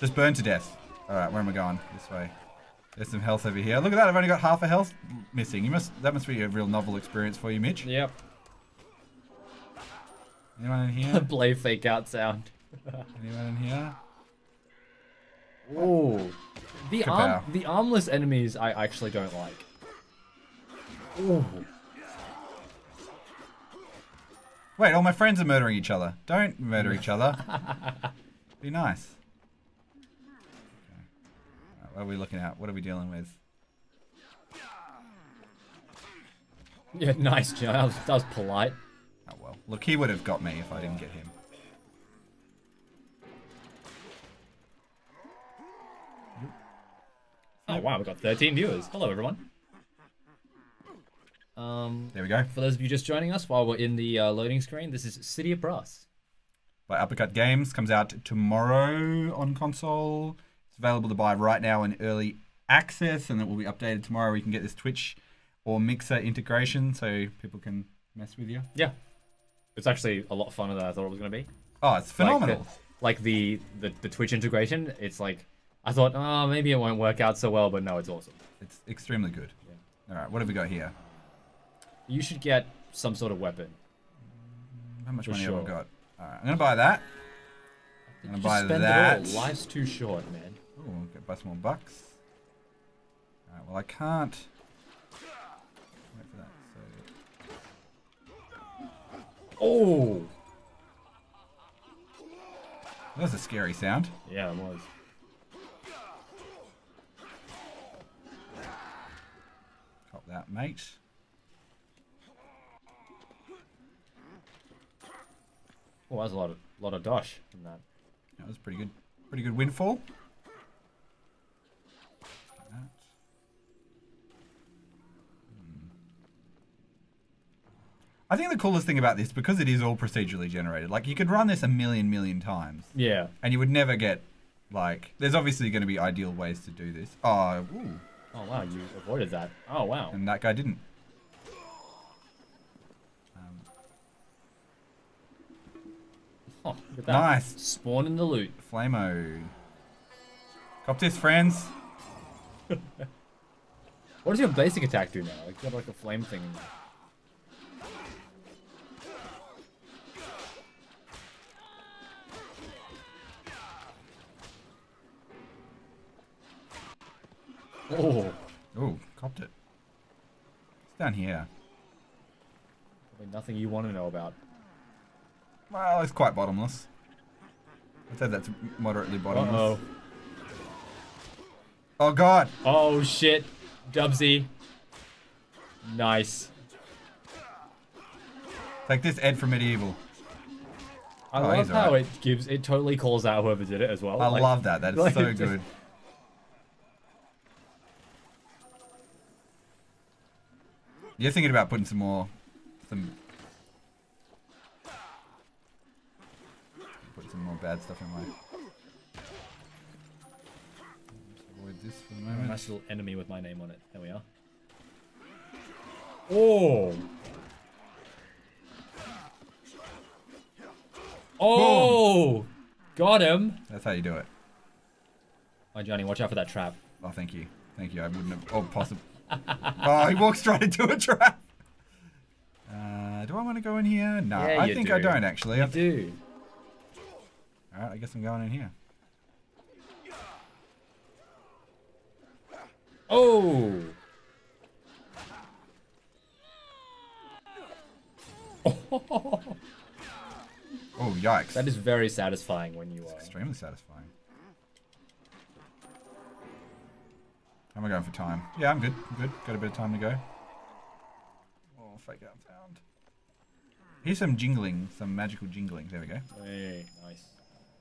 Just burned to death. All right, where am I going? This way. There's some health over here. Look at that! I've only got half a health missing. You must. That must be a real novel experience for you, Mitch. Yep. Anyone in here? Play fake out sound. Anyone in here? Oh, the arm, the armless enemies I actually don't like. Oh. Wait, all my friends are murdering each other. Don't murder each other. Be nice. Okay. Right, what are we looking at? What are we dealing with? Yeah, nice, Joe. That was, that was polite. Oh well. Look, he would have got me if I didn't get him. Oh wow, we've got thirteen viewers. Hello, everyone. Um, there we go. For those of you just joining us, while we're in the uh, loading screen, this is City of Brass by Uppercut Games. Comes out tomorrow on console. It's available to buy right now in early access, and it will be updated tomorrow. We can get this Twitch or Mixer integration, so people can mess with you. Yeah, it's actually a lot funner than I thought it was going to be. Oh, it's phenomenal! Like, the, like the, the the Twitch integration, it's like I thought, oh, maybe it won't work out so well, but no, it's awesome. It's extremely good. Yeah. All right, what have we got here? You should get some sort of weapon. How much money sure. have I got? Alright, I'm gonna buy that. I'm gonna buy spend that. It all. Life's too short, man. Oh, I'll get buy some more bucks. Alright, well I can't wait for that, so. Oh! That was a scary sound. Yeah, it was. Cop that, mate. Oh, that was a lot of lot of dosh in that. That was pretty good. Pretty good windfall. Like that. Hmm. I I think the coolest thing about this, because it is all procedurally generated, like you could run this a million, million times. Yeah. And you would never get, like, there's obviously going to be ideal ways to do this. Oh, ooh. Oh, wow, you avoided that. Oh, wow. And that guy didn't. Um. Oh, look at that. Nice. Spawn in the loot. Flamo. Cop this, friends. What does your basic attack do now? Like, you have like a flame thing in there. Oh, oh, copped it. It's down here. Probably nothing you want to know about. Well, it's quite bottomless. I'd say that's moderately bottomless. Uh-oh. Oh, God. Oh, shit. Dubzy. Nice. Take this, Ed from Medieval. I oh, love how right. it gives, it totally calls out whoever did it as well. I like, love that. That is like, so good. You're thinking about putting some more, some, put some more bad stuff in my. Avoid this for the moment. Nice little enemy with my name on it. There we are. Oh. Oh. Boom. Got him. That's how you do it. Hi, Johnny. Watch out for that trap. Oh, thank you. Thank you. I wouldn't have. Oh, possible. Oh, he walked straight into a trap. Uh, do I want to go in here? No, yeah, I think do. I don't actually. I do. All right, I guess I'm going in here. Oh. Oh, yikes! That is very satisfying when you it's are. Extremely satisfying. How am I going for time? Yeah, I'm good. I'm good. Got a bit of time to go. Oh, fake out sound. Here's some jingling, some magical jingling. There we go. Hey, nice.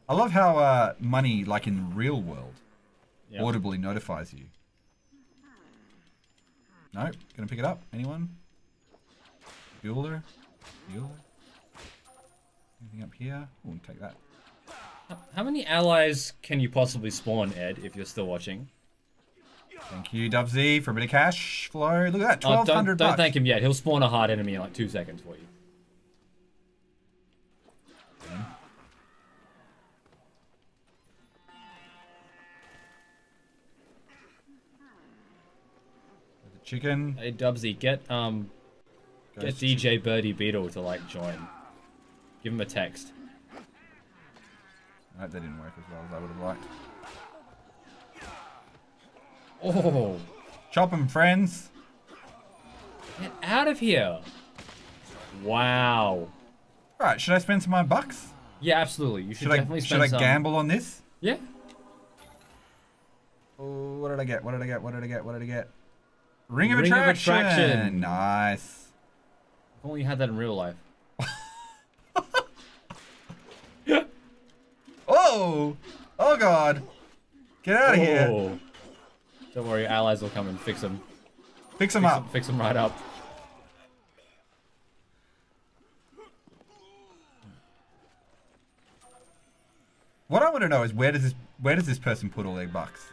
I love how uh, money, like in the real world, yep. audibly notifies you. No, gonna pick it up. Anyone? Bueller? Bueller? Anything up here? Ooh, take that. How many allies can you possibly spawn, Ed, if you're still watching? Thank you, Dubzy, for a bit of cash flow. Look at that, twelve hundred dollars. Oh, don't, don't thank him yet. He'll spawn a hard enemy in like two seconds for you. Yeah. The chicken. Hey, Dubzy, get um, Ghost get D J Birdie Beetle to like join. Give him a text. I hope that didn't work as well as I would have liked. Oh, chop them, friends. Get out of here. Wow. Alright, should I spend some of my bucks? Yeah, absolutely. You should, should definitely I, spend some. Should I some. gamble on this? Yeah. Oh, what did I get? What did I get? What did I get? What did I get? Ring of Ring Attraction. Of attraction. Nice. If only you had that in real life. Oh. Oh, God. Get out of oh. here. Don't worry, allies will come and fix them. Fix them fix up. Them, fix them right up. What I want to know is where does this where does this person put all their bucks?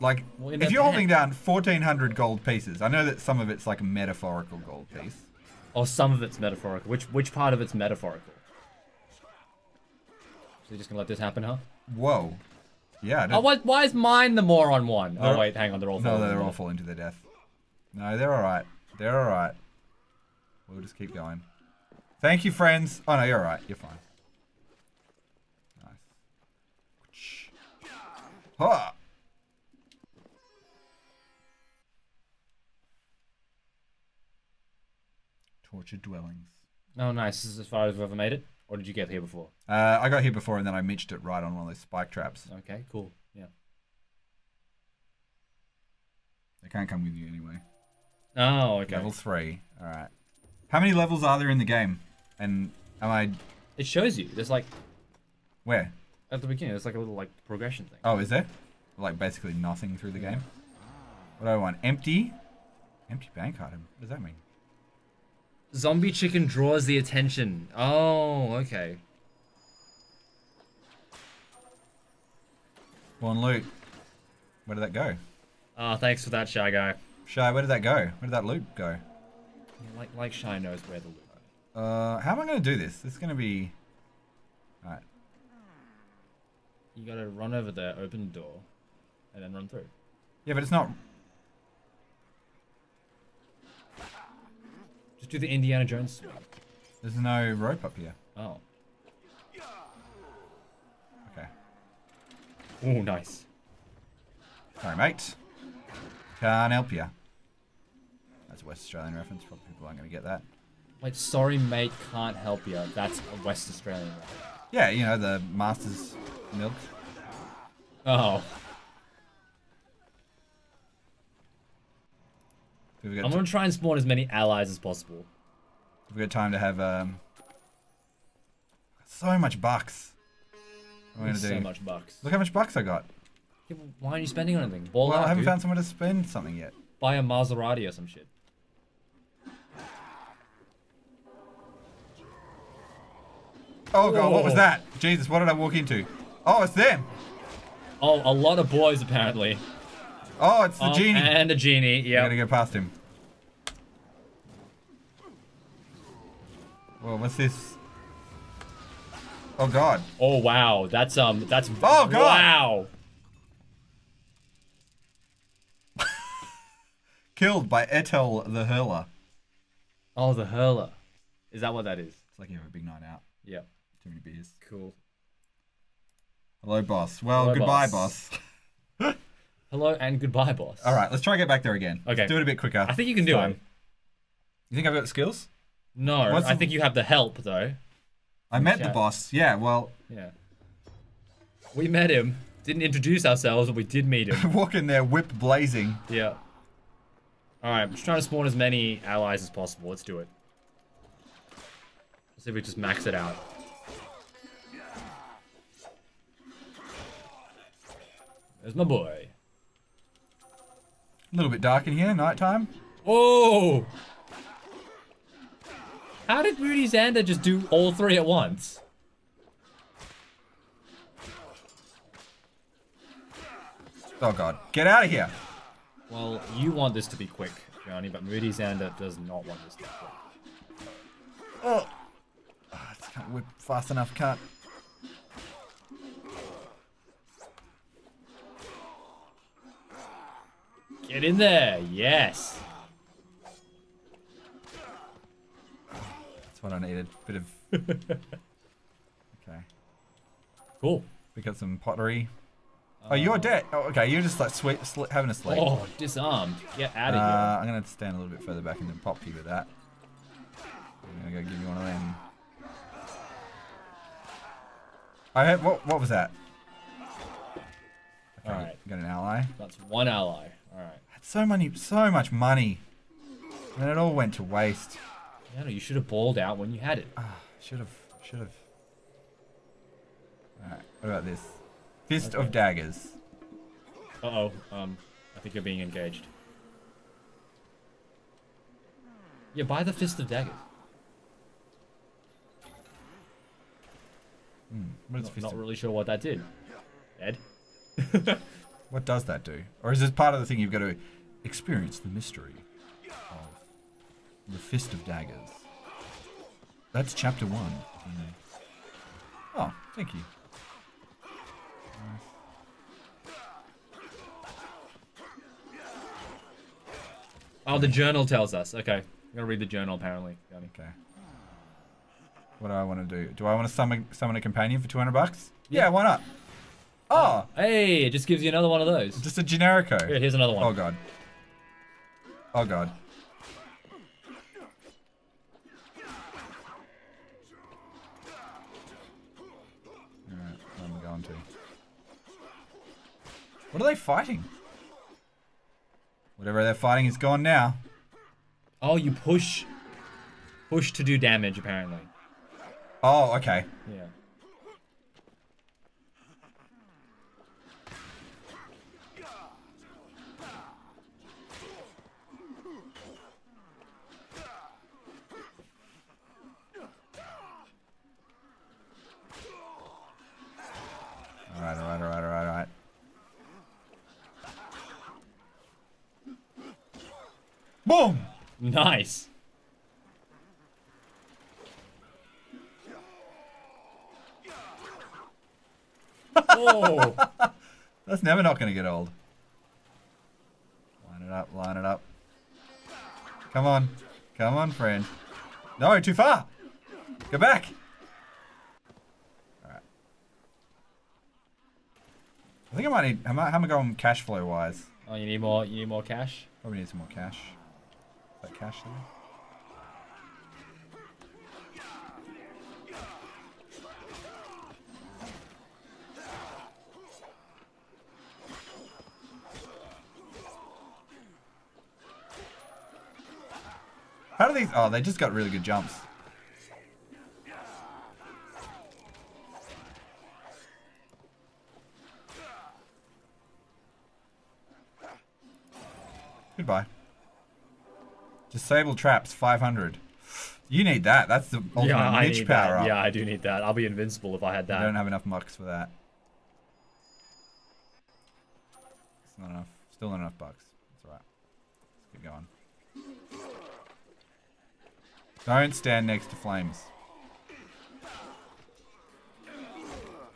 Like, well, if you're holding down fourteen hundred gold pieces, I know that some of it's like a metaphorical gold piece. Oh, some of it's metaphorical. Which which part of it's metaphorical? So you're just gonna let this happen, huh? Whoa. Yeah. Oh, why, why is mine the moron one? Oh wait, hang on, they're all falling. No, they're all falling to their death. No, they're all right. They're all right. We'll just keep going. Thank you, friends. Oh no, you're all right. You're fine. Nice. Ha! Tortured dwellings. Oh, nice. This is as far as we've ever made it. Or did you get here before? Uh, I got here before and then I mitched it right on one of those spike traps. Okay, cool. Yeah. They can't come with you anyway. Oh, okay. Level three. All right. How many levels are there in the game? And am I... It shows you. There's like... Where? At the beginning. There's like a little like progression thing. Oh, is there? Like basically nothing through the game? What do I want? Empty? Empty bank item. What does that mean? Zombie chicken draws the attention. Oh, okay. One loot. Where did that go? Oh, thanks for that, Shy Guy. Shy, where did that go? Where did that loot go? Like, like Shy knows where the loot goes. Uh, how am I going to do this? This is going to be... Alright. You got to run over there, open the door, and then run through. Yeah, but it's not... Just do the Indiana Jones. There's no rope up here. Oh. Okay. Oh, nice. Sorry, mate. Can't help you. That's a West Australian reference. Probably people aren't going to get that. Like, sorry, mate, can't help you. That's a West Australian reference. Yeah, you know, the Master's milk. Oh. I'm going to try and spawn as many allies as possible. We've got time to have, um... so much bucks. What are we going to do? So much bucks. Look how much bucks I got. Yeah, well, why aren't you spending on anything? Ball well, out, I haven't dude. found somewhere to spend something yet. Buy a Maserati or some shit. Oh god, Whoa. What was that? Jesus, what did I walk into? Oh, it's them! Oh, a lot of boys apparently. Oh, it's the um, genie! And a genie, yeah. I gotta go past him. Whoa, what's this? Oh god. Oh wow, that's um, that's- Oh god! Wow! Killed by Ethel the Hurler. Oh, the Hurler. Is that what that is? It's like you have a big night out. Yeah. Too many beers. Cool. Hello, boss. Well, Hello, goodbye, boss. boss. Hello and goodbye, boss. All right, let's try and get back there again. Okay. Let's do it a bit quicker. I think you can do so, it. You think I've got the skills? No, What's I the... think you have the help, though. I met chat. the boss. Yeah, well... Yeah. We met him. Didn't introduce ourselves, but we did meet him. Walk in there, whip blazing. Yeah. Alright, I'm just trying to spawn as many allies as possible. Let's do it. Let's see if we just max it out. There's my boy. A little bit dark in here, nighttime. Oh! How did Moody Xander just do all three at once? Oh god, get out of here! Well, you want this to be quick, Johnny, but Moody Xander does not want this to be quick. Oh! Oh it's can't whip fast enough, can't. Get in there, yes! That's what I needed, bit of... Okay. Cool. We got some pottery. Oh, you're dead. Oh, okay. You're just like sweet, having a sleep. Oh, disarmed. Get out of uh, here. I'm going to stand a little bit further back and then pop you with that. I'm going to go give you one of them. I heard, what, what was that? Okay, all right. Got an ally. That's one ally. All right. That's so many, so much money. And it all went to waste. I don't know, you should have balled out when you had it. Oh, should have, should have. All right. What about this? Fist okay. of daggers. Uh-oh, um, I think you're being engaged. Yeah, buy the Fist of Daggers. Hmm, what is not, fist not of... really sure what that did. Ed? What does that do? Or is this part of the thing you've got to experience the mystery of the Fist of Daggers? That's chapter one. Mm-hmm. Oh, thank you. Oh, the journal tells us. Okay. I'm gonna read the journal, apparently. Okay. What do I want to do? Do I want to summon, summon a companion for two hundred bucks? Yeah, yeah, why not? Oh! Hey, it just gives you another one of those. Just a generico. Here, here's another one. Oh, God. Oh, God. Alright, where am I going to? What are they fighting? Whatever they're fighting is gone now. Oh, you push. Push to do damage, apparently. Oh, okay. Yeah. Boom! Nice. Oh. That's never not going to get old. Line it up, line it up. Come on. Come on, friend. No, too far. Go back. Alright. I think I might need... How am I going cash flow wise? Oh, you need more, you need more cash? Probably need some more cash. Is that cash there? How do these... Oh, they just got really good jumps. Goodbye. Disable traps, five hundred. You need that. That's the ultimate yeah, niche power up. Yeah, I do need that. I'll be invincible if I had that. I don't have enough bucks for that. It's not enough. Still not enough bucks. That's alright. Let's keep going. Don't stand next to flames.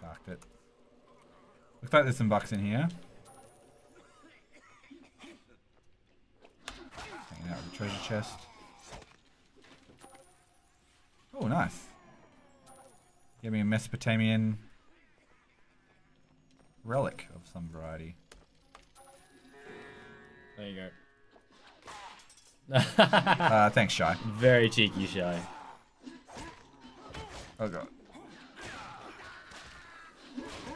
Darked it. Looks like there's some bucks in here. Hanging out with the treasure chest. Oh, nice. Give me a Mesopotamian relic of some variety. There you go. uh, thanks, Shy. Very cheeky, Shy. Oh god.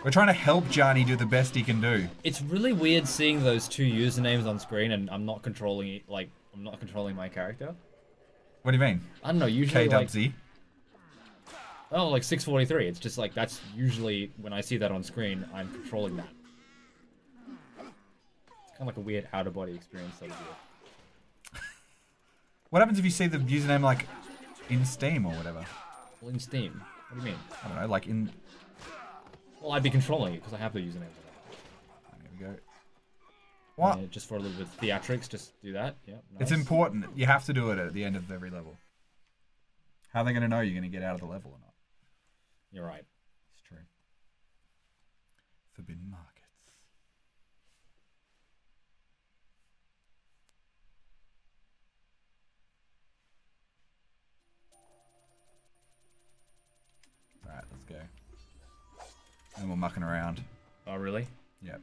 We're trying to help Johnny do the best he can do. It's really weird seeing those two usernames on screen, and I'm not controlling like I'm not controlling my character. What do you mean? I don't know. Usually, K-Dubzy. Like, oh, like six forty-three. It's just like that's usually when I see that on screen, I'm controlling that. It's kind of like a weird out-of-body experience that I do. What happens if you see the username like in Steam or whatever? Well, in Steam? What do you mean? I don't know, like in... Well, I'd be controlling it because I have the username. There we go. What? Yeah, just for a little bit of theatrics, just do that. Yeah, nice. It's important. You have to do it at the end of every level. How are they going to know you're going to get out of the level or not? You're right. It's true. Forbidden Markets. Alright, let's go. And we're mucking around. Oh, really? Yep.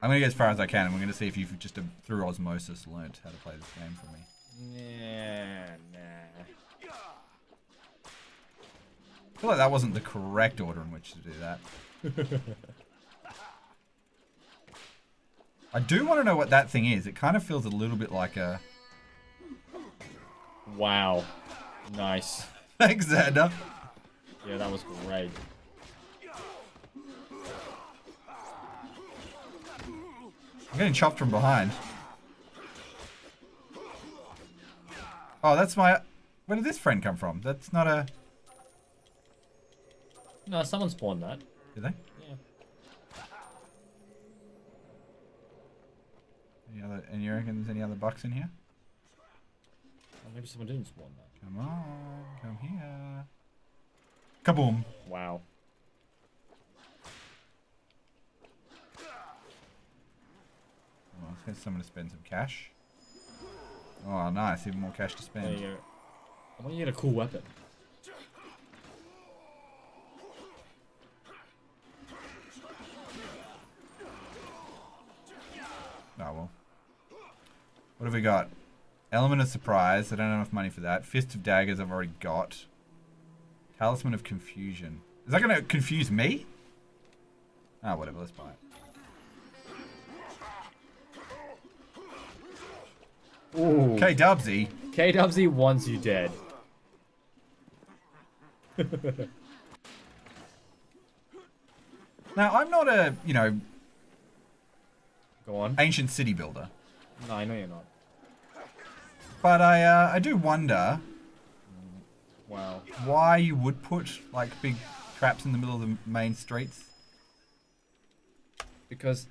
I'm gonna get as far as I can, and we're gonna see if you've just, through osmosis, learnt how to play this game for me. Yeah, nah. I feel like that wasn't the correct order in which to do that. I do want to know what that thing is. It kind of feels a little bit like a... Wow. Nice. Thanks, Xander. Yeah, that was great. I'm getting chopped from behind. Oh, that's my... Where did this friend come from? That's not a... No, someone spawned that. Did they? Yeah. Any other... And you reckon there's any other bucks in here? Oh, maybe someone didn't spawn that. Come on, come here. Kaboom. Wow. Well, here's someone to spend some cash. Oh, nice. Even more cash to spend. There you go. I want you to get a cool weapon. Oh, well. What have we got? Element of Surprise. I don't have enough money for that. Fist of Daggers I've already got. Talisman of Confusion. Is that going to confuse me? Ah, oh, whatever. Let's buy it. Ooh. K-Dubzy. K-Dubzy wants you dead. Now, I'm not a, you know... Go on. Ancient city builder. No, I know you're not. But I, uh, I do wonder... Wow. Why you would put like big traps in the middle of the main streets? Because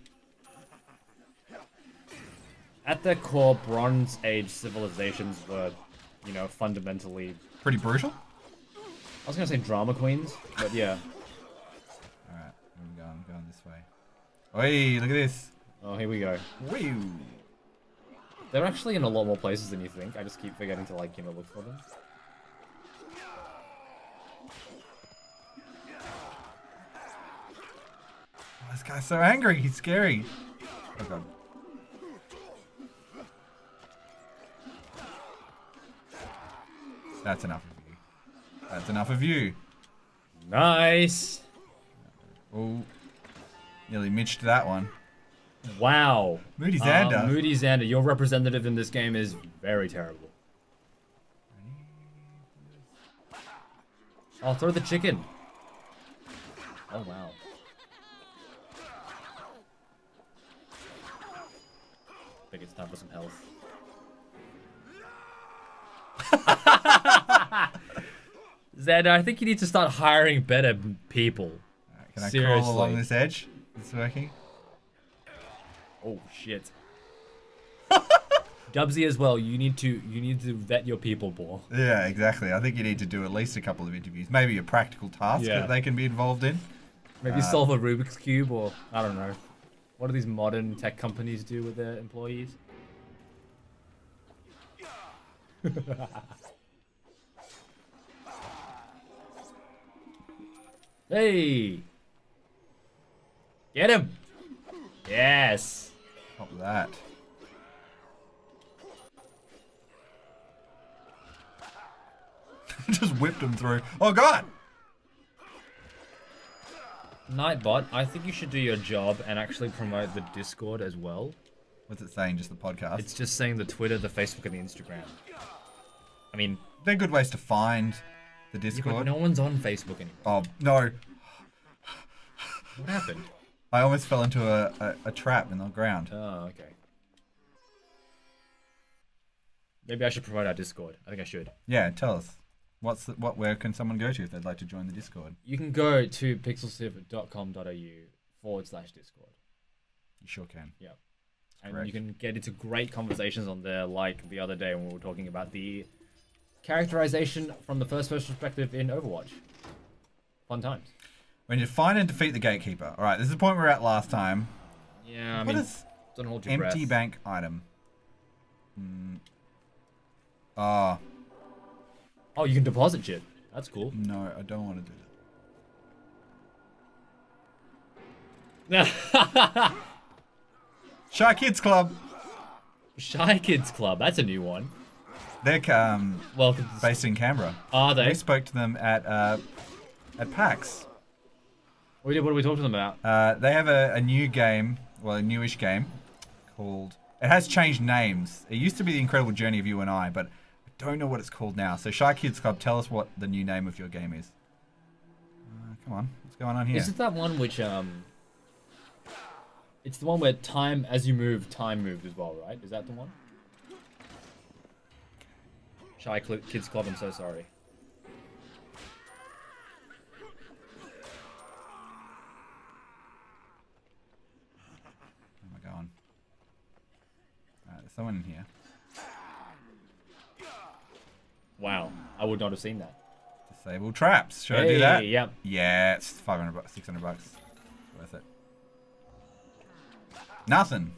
at their core, Bronze Age civilizations were, you know, fundamentally... Pretty brutal? I was gonna say drama queens, but yeah. Alright, where we going? I'm going this way. Oi, look at this! Oh, here we go. Woo! They're actually in a lot more places than you think. I just keep forgetting to, like, you know, look for them. Oh, this guy's so angry, he's scary. Oh god. That's enough of you. That's enough of you. Nice. Oh, nearly mitched that one. Wow. Moody Xander. Um, Moody Xander, your representative in this game is very terrible. I'll throw the chicken. Oh wow. I think it's time for some health. Xander, I think you need to start hiring better people. Right, can I Seriously. crawl along this edge? It's working. Oh shit. Dubsy as well. You need to you need to vet your people more. Yeah, exactly. I think you need to do at least a couple of interviews. Maybe a practical task yeah. that they can be involved in. Maybe uh, solve a Rubik's Cube, or I don't know. What do these modern tech companies do with their employees? Hey! Get him! Yes! Top of that. Just whipped him through. Oh god! Nightbot, I think you should do your job and actually promote the Discord as well. What's it saying? Just the podcast? It's just saying the Twitter, the Facebook, and the Instagram. I mean... They're good ways to find the Discord. Yeah, but no one's on Facebook anymore. Oh, no. What happened? I almost fell into a, a, a trap in the ground. Oh, okay. Maybe I should promote our Discord. I think I should. Yeah, tell us. What's the, what? Where can someone go to if they'd like to join the Discord? You can go to pixelsift dot com dot a u forward slash Discord. You sure can. Yeah. And Correct. you can get into great conversations on there, like the other day when we were talking about the characterization from the first-person perspective in Overwatch. Fun times. When you find and defeat the gatekeeper. All right, this is the point we were at last time. Yeah, I what mean, is don't hold your empty breath. bank item? Mm. Uh, oh, you can deposit shit. That's cool. No, I don't want to do that. Shy Kids Club. Shy Kids Club. That's a new one. They're um, Welcome to based in Canberra. Are they? We spoke to them at uh, at PAX. What did we talk to them about? Uh, they have a, a new game, well, a newish game called. It has changed names. It used to be The Incredible Journey of You and I, but I don't know what it's called now. So Shy Kids Club, tell us what the new name of your game is. Uh, come on, what's going on here? Is it that one which um? It's the one where time, as you move, time moved as well, right? Is that the one? Shy Kids Club, I'm so sorry. Where am I going? Alright, there's someone in here. Wow, I would not have seen that. Disable traps. Should hey, I do that? Yep. Yeah, it's five hundred bucks, six hundred bucks. Worth it. Nothing.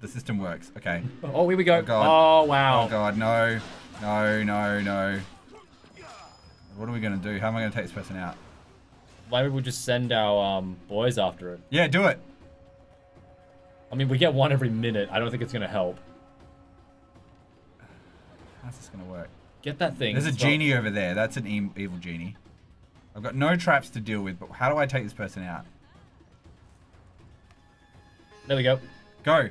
The system works. Okay. Oh, here we go. Oh, God. Oh wow. Oh god, no. No, no, no. What are we gonna do? How am I gonna take this person out? Maybe we'll just send our um, boys after it. Yeah, do it. I mean, we get one every minute. I don't think it's gonna help. How's this gonna work? Get that thing. There's a genie over there. That's an e evil genie. I've got no traps to deal with, but how do I take this person out? There we go. Go.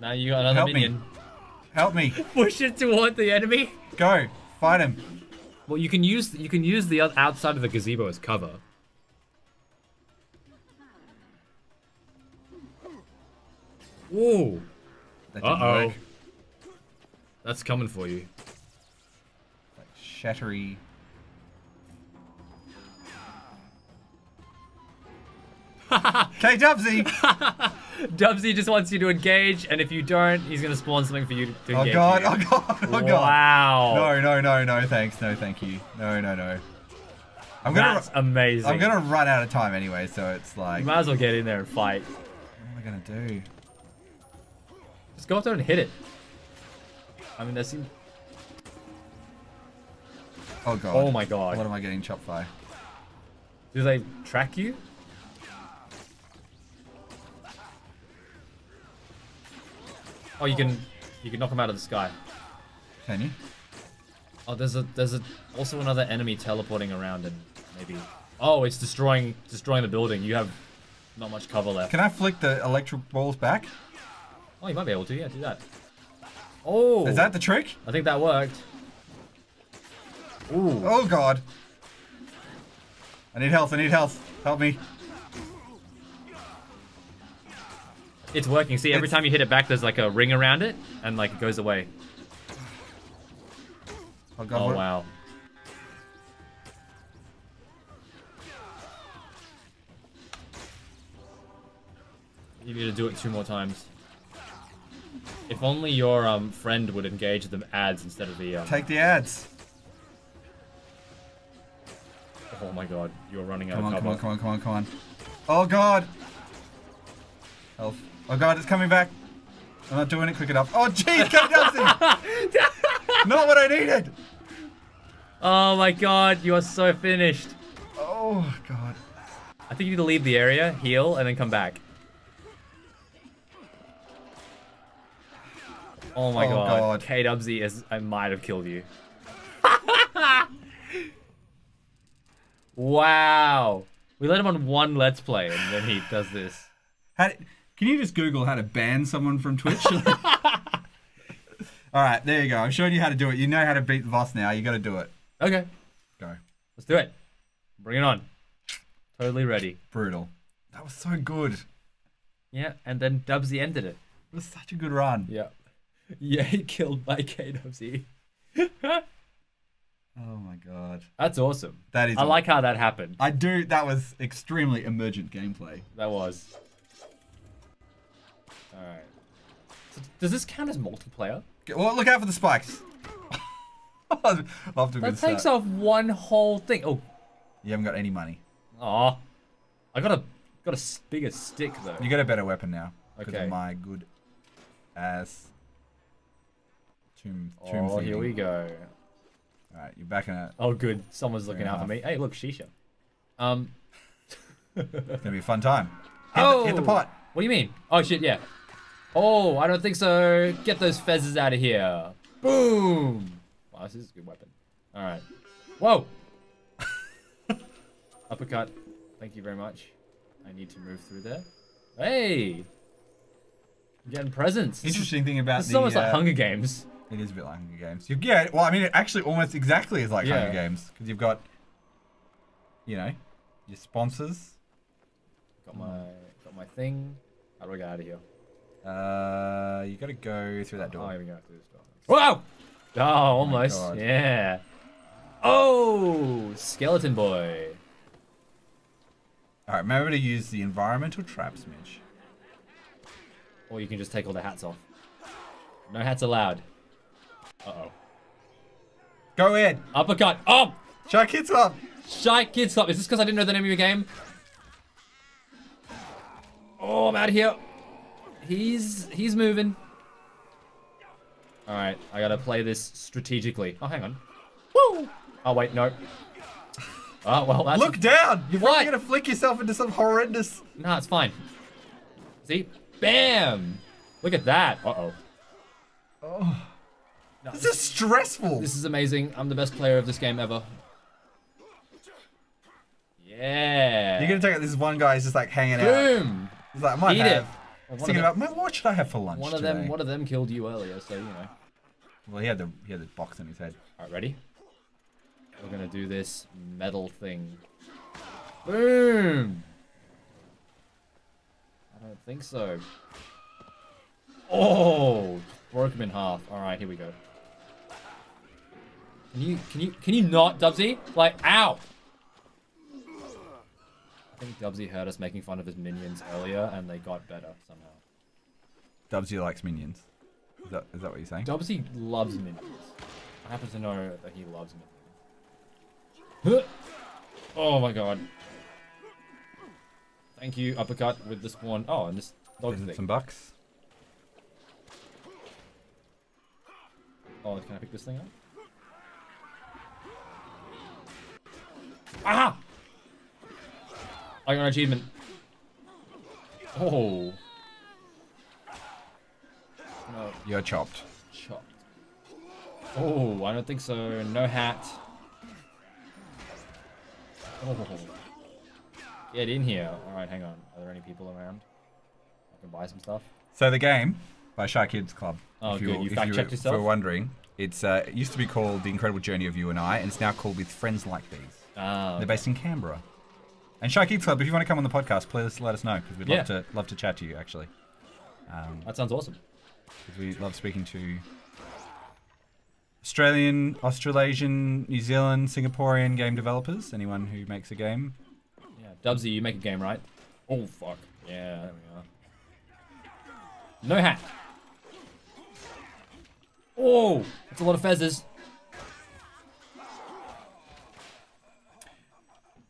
Now you got another Help minion. Me. Help me. Push it toward the enemy. Go. Fight him. Well, you can use you can use the outside of the gazebo as cover. Ooh. That didn't uh oh. Work. That's coming for you. Like shattery. K-Dubzy. Dubzy just wants you to engage, and if you don't, he's gonna spawn something for you to, to oh engage. God, oh god, oh god, oh god. Wow. No, no, no, no, thanks, no thank you. No, no, no. I'm gonna That's amazing. I'm gonna run out of time anyway, so it's like... You might as well get in there and fight. What am I gonna do? Just go up there and hit it. I mean, that seems... Oh god. Oh my god. What am I getting chopped by? Do they track you? Oh, you can, you can knock him out of the sky. Can you? Oh, there's a, there's a, also another enemy teleporting around and maybe. Oh, it's destroying, destroying the building. You have not much cover left. Can I flick the electric balls back? Oh, you might be able to. Yeah, do that. Oh. Is that the trick? I think that worked. Ooh. Oh god. I need health. I need health. Help me. It's working. See, every it's... time you hit it back, there's like a ring around it, and like it goes away. Oh, God, oh what... wow. You need to do it two more times. If only your um, friend would engage the ads instead of the... Um... Take the ads. Oh my god, you're running out come on, of cover. Come on, come on, come on, come on. Oh God! Health. Oh god, it's coming back. I'm not doing it quick enough. Oh jeez, K-Dubzy! Not what I needed! Oh my god, you are so finished. Oh god. I think you need to leave the area, heal, and then come back. Oh my oh god. god. K-Dubzy is... I might have killed you. Wow. We let him on one Let's Play, and then he does this. How to, can you just Google how to ban someone from Twitch? All right, there you go. I'm showing you how to do it. You know how to beat the boss now. You got to do it. Okay. Go. Let's do it. Bring it on. Totally ready. Brutal. That was so good. Yeah, and then Dubzy ended it. It was such a good run. Yeah. Yay, killed by K-Dubzy. Oh my god. That's awesome. That is. I awesome. like how that happened. I do. That was extremely emergent gameplay. That was. Alright. So does this count as multiplayer? Well, look out for the spikes. I'll have to that takes start. off one whole thing. Oh. You haven't got any money. Aw. I got a got a bigger stick though. You got a better weapon now. Okay. Because of my good ass. Tomb, tomb oh, here we go. Alright, you're back in a... Oh good, someone's looking out for me. Hey, look, Shisha. Um. It's gonna be a fun time. Hit, oh. the, hit the pot. What do you mean? Oh shit, yeah. Oh, I don't think so. Get those fezzes out of here. Boom! Wow, this is a good weapon. Alright. Whoa! Uppercut. Thank you very much. I need to move through there. Hey! I'm getting presents. Interesting thing about this the... It's almost uh, like Hunger Games. It is a bit like Hunger Games. You've, yeah, well, I mean, it actually almost exactly is like yeah. Hunger Games. Because you've got, you know, your sponsors. Got my... my thing. How do I get out of here? Uh, you gotta go through that door. Oh, here we go. Through this door. Whoa! Oh, almost. Oh yeah. Oh! Skeleton boy. Alright, remember to use the environmental traps, Mitch. Or you can just take all the hats off. No hats allowed. Uh-oh. Go in! Uppercut! Oh! Shy Kids Club! Shy Kids Club! Is this because I didn't know the name of your game? Oh, I'm out of here. He's he's moving. All right, I gotta play this strategically. Oh, hang on. Woo! Oh wait, no. Oh well, that's look a... down. You're probably gonna flick yourself into some horrendous. Nah, it's fine. See? Bam! Look at that. Uh oh. Oh. No, this, this is stressful. This is amazing. I'm the best player of this game ever. Yeah. You're gonna take out this one guy who's just like hanging Boom. out. Boom. He's like, I might Eat have. It. Thinking them, about, what should I have for lunch One of today? them, one of them killed you earlier, so you know. Well, he had the he had the box in his head. All right, ready? We're gonna do this metal thing. Boom. I don't think so. Oh, broke him in half. All right, here we go. Can you can you can you not, Dubzy? Like, ow. I think Dubsy heard us making fun of his minions earlier, and they got better somehow. Dubsy likes minions. Is that, is that what you're saying? Dubsy loves minions. I happen to know that he loves minions. Oh my god. Thank you, Uppercut, with the spawn. Oh, and this dog thing. Some bucks. Oh, can I pick this thing up? Ah! I got an achievement. Oh. No. You're chopped. Chopped. Oh, I don't think so. No hat. Oh. Get in here. Alright, hang on. Are there any people around? I can buy some stuff. So the game by Shy Kids Club. Oh, if good. You, you fact checked you, yourself? If you're wondering, it's, uh, it used to be called The Incredible Journey of You and I, and it's now called With Friends Like These. Ah, okay. They're based in Canberra. And Shy Kids Club, if you want to come on the podcast, please let us know, because we'd yeah. love to love to chat to you, actually. Um, that sounds awesome. Because we love speaking to Australian, Australasian, New Zealand, Singaporean game developers. Anyone who makes a game. Yeah, Dubsy, you make a game, right? Oh, fuck. Yeah, there we are. No hat. Oh, that's a lot of fezzes.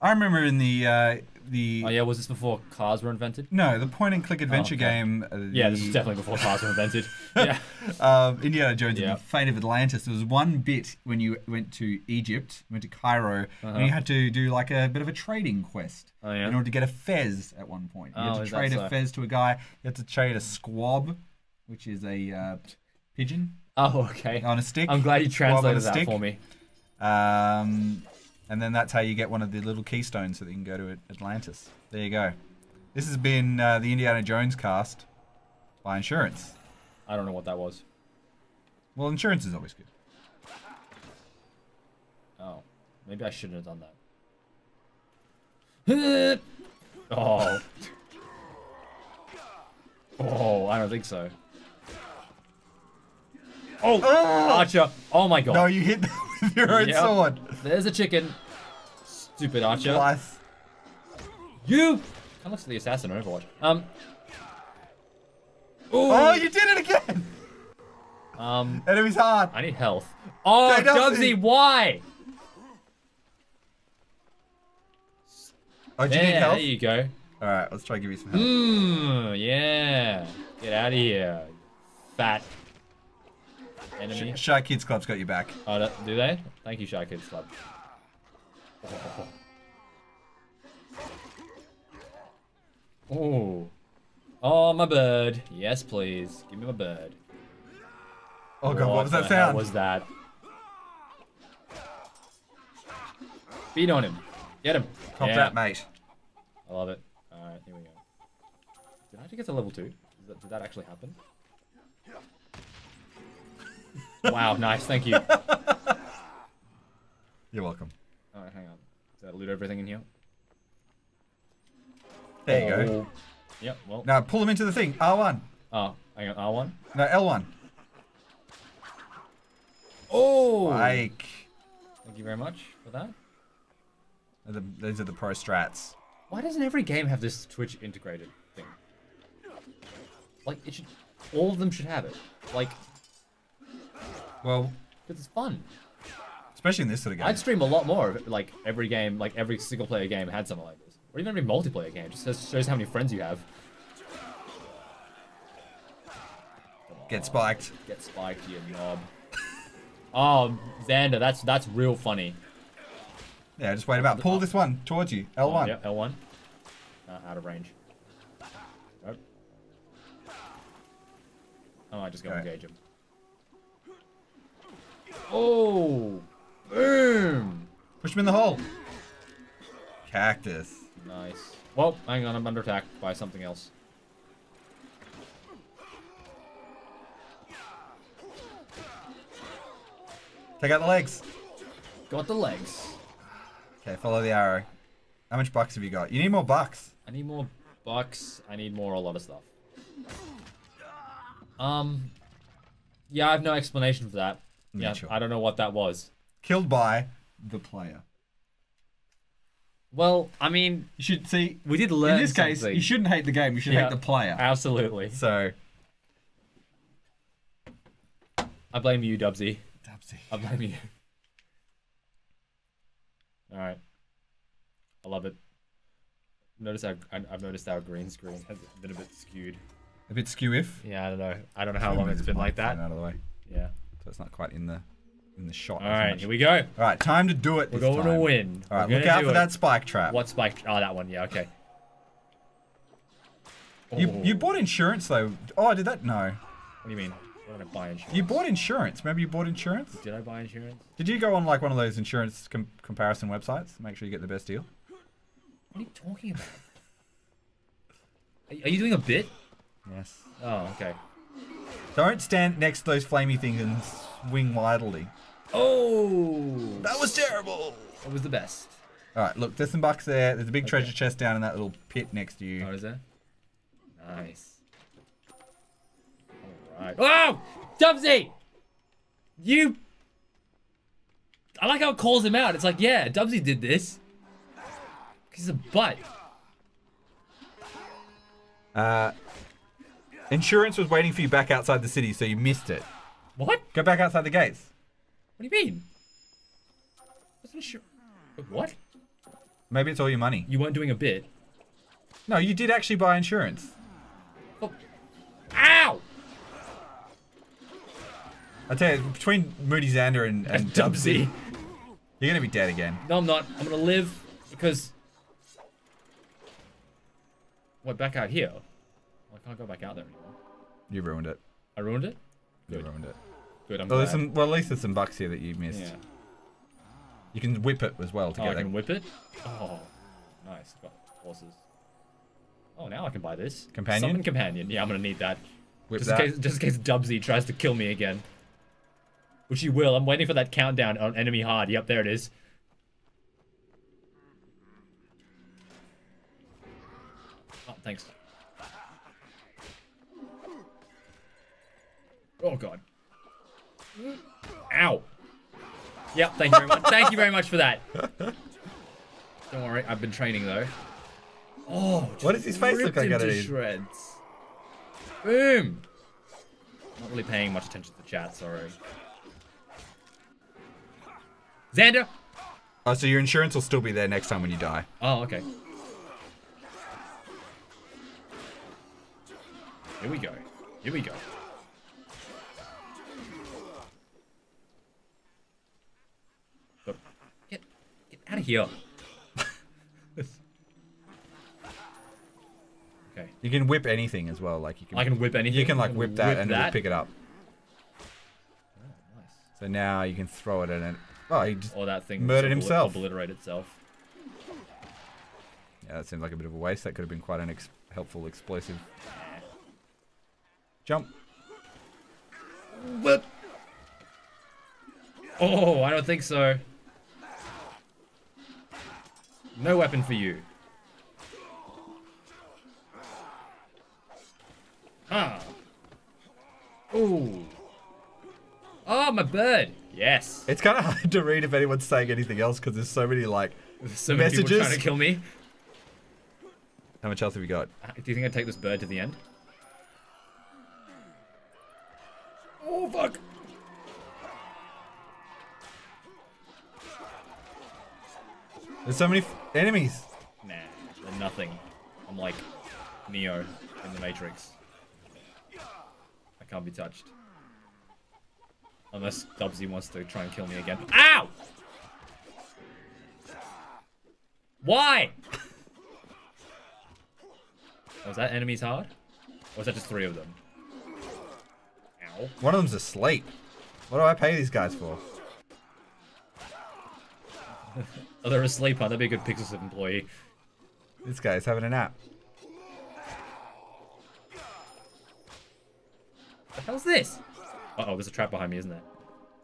I remember in the uh, the. Oh yeah, was this before cars were invented? No, the point-and-click adventure oh, okay. game. Uh, yeah, the... this is definitely before cars were invented. Yeah. uh, Indiana Jones yeah. and the Fate of Atlantis. There was one bit when you went to Egypt, went to Cairo, uh-huh. and you had to do like a bit of a trading quest oh, yeah? in order to get a fez. At one point, you oh, had to trade so? a fez to a guy. You had to trade a squab, which is a uh, pigeon. Oh, okay. On a stick. I'm glad you translated that for me. Um. And then that's how you get one of the little keystones so that you can go to Atlantis. There you go. This has been uh, the Indiana Jones cast by Insurance. I don't know what that was. Well, Insurance is always good. Oh, maybe I shouldn't have done that. Oh. Oh, I don't think so. Oh, oh, Archer. Oh my god. No, you hit that with your own yep. sword. There's a chicken. Stupid Archer. Life. You! Kind of looks like the assassin in Overwatch. Um. Ooh. Oh, you did it again! Um. Enemy's hard. I need health. Oh, Dubsy, why? Oh, do you need health? There you go. Alright, let's try and give you some health. Mmm, yeah. Get out of here, fat. Enemy. Shy Kids Club's got your back. Oh, that, do they? Thank you, Shy Kids Club. Oh. Oh. Oh, my bird. Yes, please. Give me my bird. Oh, God, what, what was that sound? What was that? Beat on him. Get him. Top yeah. that, mate. I love it. Alright, here we go. Did I actually get to level two? Did that, did that actually happen? Wow, nice, thank you. You're welcome. Alright, hang on. Does that loot everything in here? There oh. you go. Yep, well. Now pull them into the thing, R one. Oh, hang on, R one? No, L one. Oh! Like. Thank you very much for that. Those are the pro strats. Why doesn't every game have this Twitch integrated thing? Like, it should. All of them should have it. Like. Well, because it's fun. Especially in this sort of game. I'd stream a lot more if, like, every game, like, every single-player game had something like this. Or even every multiplayer game. It just shows how many friends you have. Get spiked. Oh, get spiked, you knob. Oh, Xander, that's that's real funny. Yeah, just wait about. Pull this one towards you. L one. Oh, yeah, L one. Uh, out of range. Nope. Oh, I just gotta engage him. Oh! Boom! Push him in the hole. Cactus. Nice. Well, hang on, I'm under attack by something else. Take out the legs. Got the legs. Okay, follow the arrow. How much bucks have you got? You need more bucks. I need more bucks. I need more a lot of stuff. Um. Yeah, I have no explanation for that. Yeah, sure. I don't know what that was. Killed by the player. Well, I mean, you should see. We did learn. In this something. case, you shouldn't hate the game. You should yeah, hate the player. Absolutely. So, I blame you, Dubzy. Dubzy. I blame you. All right. I love it. Notice how I've noticed our green screen has been a bit skewed. A bit skew-if. Yeah, I don't know. I don't know how long it's been like that. Out of the way. Yeah. So it's not quite in the in the shot. All right, here we go. All right, time to do it. We're going to win. All right, look out for that spike trap. What spike? Oh, that one. Yeah. Okay. You oh. you bought insurance though. Oh, did that? No. What do you mean? I didn't buy insurance. You bought insurance. Remember you bought insurance? Did I buy insurance? Did you go on like one of those insurance com comparison websites? Make sure you get the best deal. What are you talking about? Are you doing a bit? Yes. Oh, okay. Don't stand next to those flamey things and swing wildly. Oh! That was terrible! That was the best. Alright, look, there's some bucks there. There's a big okay. treasure chest down in that little pit next to you. Oh, is there? Nice. Alright. Oh! Dubzy! You... I like how it calls him out. It's like, yeah, Dubzy did this. He's a butt. Uh, insurance was waiting for you back outside the city, so you missed it. What? Go back outside the gates. What do you mean? What's insurance? What? Maybe it's all your money. You weren't doing a bit. No, you did actually buy insurance. Oh. Ow! I tell you, between Moody Xander and, and, and Dubzy, you're gonna be dead again. No, I'm not. I'm gonna live because. What, back out here? Well, I can't go back out there anymore. You ruined it. I ruined it? Good. You ruined it. Good, I'm well, glad. Some, well, at least there's some bucks here that you missed. Yeah. You can whip it as well to oh, get I it. can whip it? Oh, nice. Got horses. Oh, now I can buy this. Companion? Summon companion. Yeah, I'm going to need that. Whip just that. In case, just in case Dubzy tries to kill me again. Which he will. I'm waiting for that countdown on enemy hard. Yep, there it is. Thanks. Oh god. Ow. Yep, thank you very much. Thank you very much for that. Don't worry, I've been training though. Oh, what does his face look like? Ripped him to shreds. Boom. Not really paying much attention to the chat, sorry. Xander! Oh, so your insurance will still be there next time when you die. Oh, okay. Here we go. Here we go. Get, get out of here. Okay. You can whip anything as well. Like you can. I can whip anything. You can like whip that whip and that. It'll pick it up. Oh, nice. So now you can throw it at it. Oh, he just or that thing murdered himself. Obliterate itself. Yeah, that seemed like a bit of a waste. That could have been quite an ex helpful explosive. Jump. Whip. Oh, I don't think so. No weapon for you. Ah. Ooh. Oh, my bird. Yes. It's kind of hard to read if anyone's saying anything else because there's so many like so many messages. People trying to kill me. How much health have we got? Do you think I take this bird to the end? Oh, fuck! There's so many f enemies. Nah, they're nothing. I'm like Neo in the Matrix. I can't be touched. Unless Dubzy wants to try and kill me again. Ow! Why? Was that enemies hard? Or was that just three of them? One of them's asleep. What do I pay these guys for? Oh, they're asleep, huh? That'd be a good Pixel Sift employee. This guy's having a nap. What the hell's this? Uh oh, there's a trap behind me, isn't there?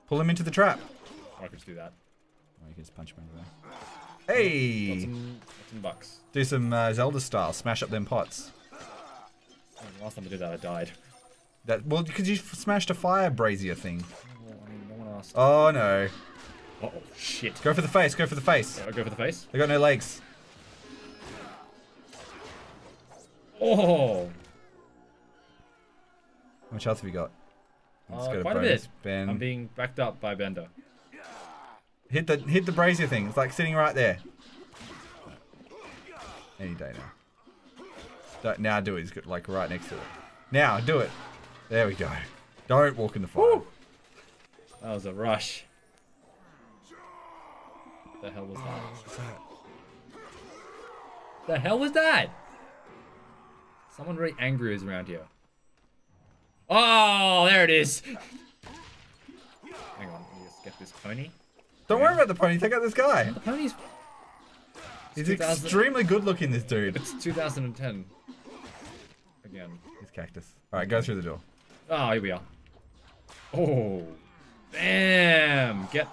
Pull him into the trap. Or I could just do that. Or you can just punch him over there. Hey! Got some, got some bucks. Do some uh, Zelda style. Smash up them pots. Oh, last time I did that, I died. That, well, because you smashed a fire brazier thing. Well, I mean, no one asked. Oh no. Uh oh, shit. Go for the face, go for the face. Yeah, go for the face. They got no legs. Oh! How much health have you got? Uh, got quite a, a bit. Bend. I'm being backed up by Bender. Hit the hit the brazier thing. It's like sitting right there. Any day now. Don't, now do it. He's got like right next to it. Now do it. There we go. Don't walk in the fire. Woo! That was a rush. What the hell was that? Oh, what was that? The hell was that? Someone really angry is around here. Oh, there it is. Hang on, let me just get this pony. Don't worry about the pony. Take out this guy. The pony's. He's extremely good looking. This dude. It's two thousand ten. Again. His cactus. All right, go through the door. Oh, here we are. Oh, bam! Get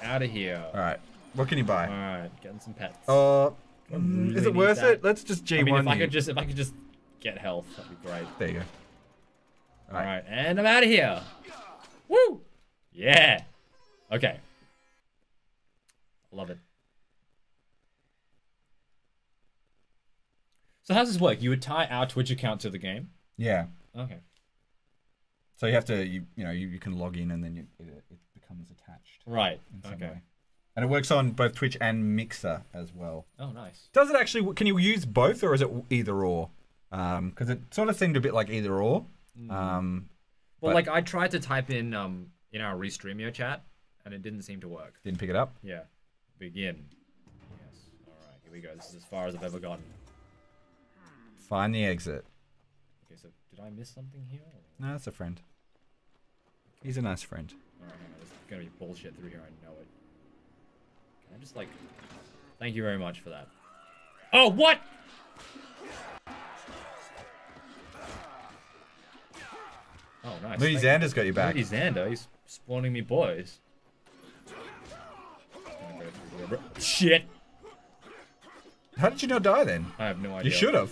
out of here. All right. What can you buy? All right, getting some pets. Uh, really is it worth that? It? Let's just G one. I mean, if you. I could just, if I could just get health, that'd be great. There you go. All right, All right and I'm out of here. Woo! Yeah. Okay. Love it. So how does this work? You would tie our Twitch account to the game? Yeah. Okay. So you have to, you, you know, you, you can log in and then you, it, it becomes attached. Right. Okay. Way. And it works on both Twitch and Mixer as well. Oh, nice. Does it actually, can you use both or is it either or? Um, because it sort of seemed a bit like either or. Mm. Um, well, like I tried to type in um, in our Restreamio chat and it didn't seem to work. Didn't pick it up? Yeah. Begin. Yes. Alright, here we go. This is as far as I've ever gotten. Find the exit. Okay, so did I miss something here? Or... No, that's a friend. He's a nice friend. Alright, hang on. There's gonna be bullshit through here, I know it. Can I just like... Thank you very much for that. Oh, what?! Oh, nice. Moody Xander's got your back. Moody Xander, he's spawning me boys. Shit! How did you not die then? I have no idea. You should have.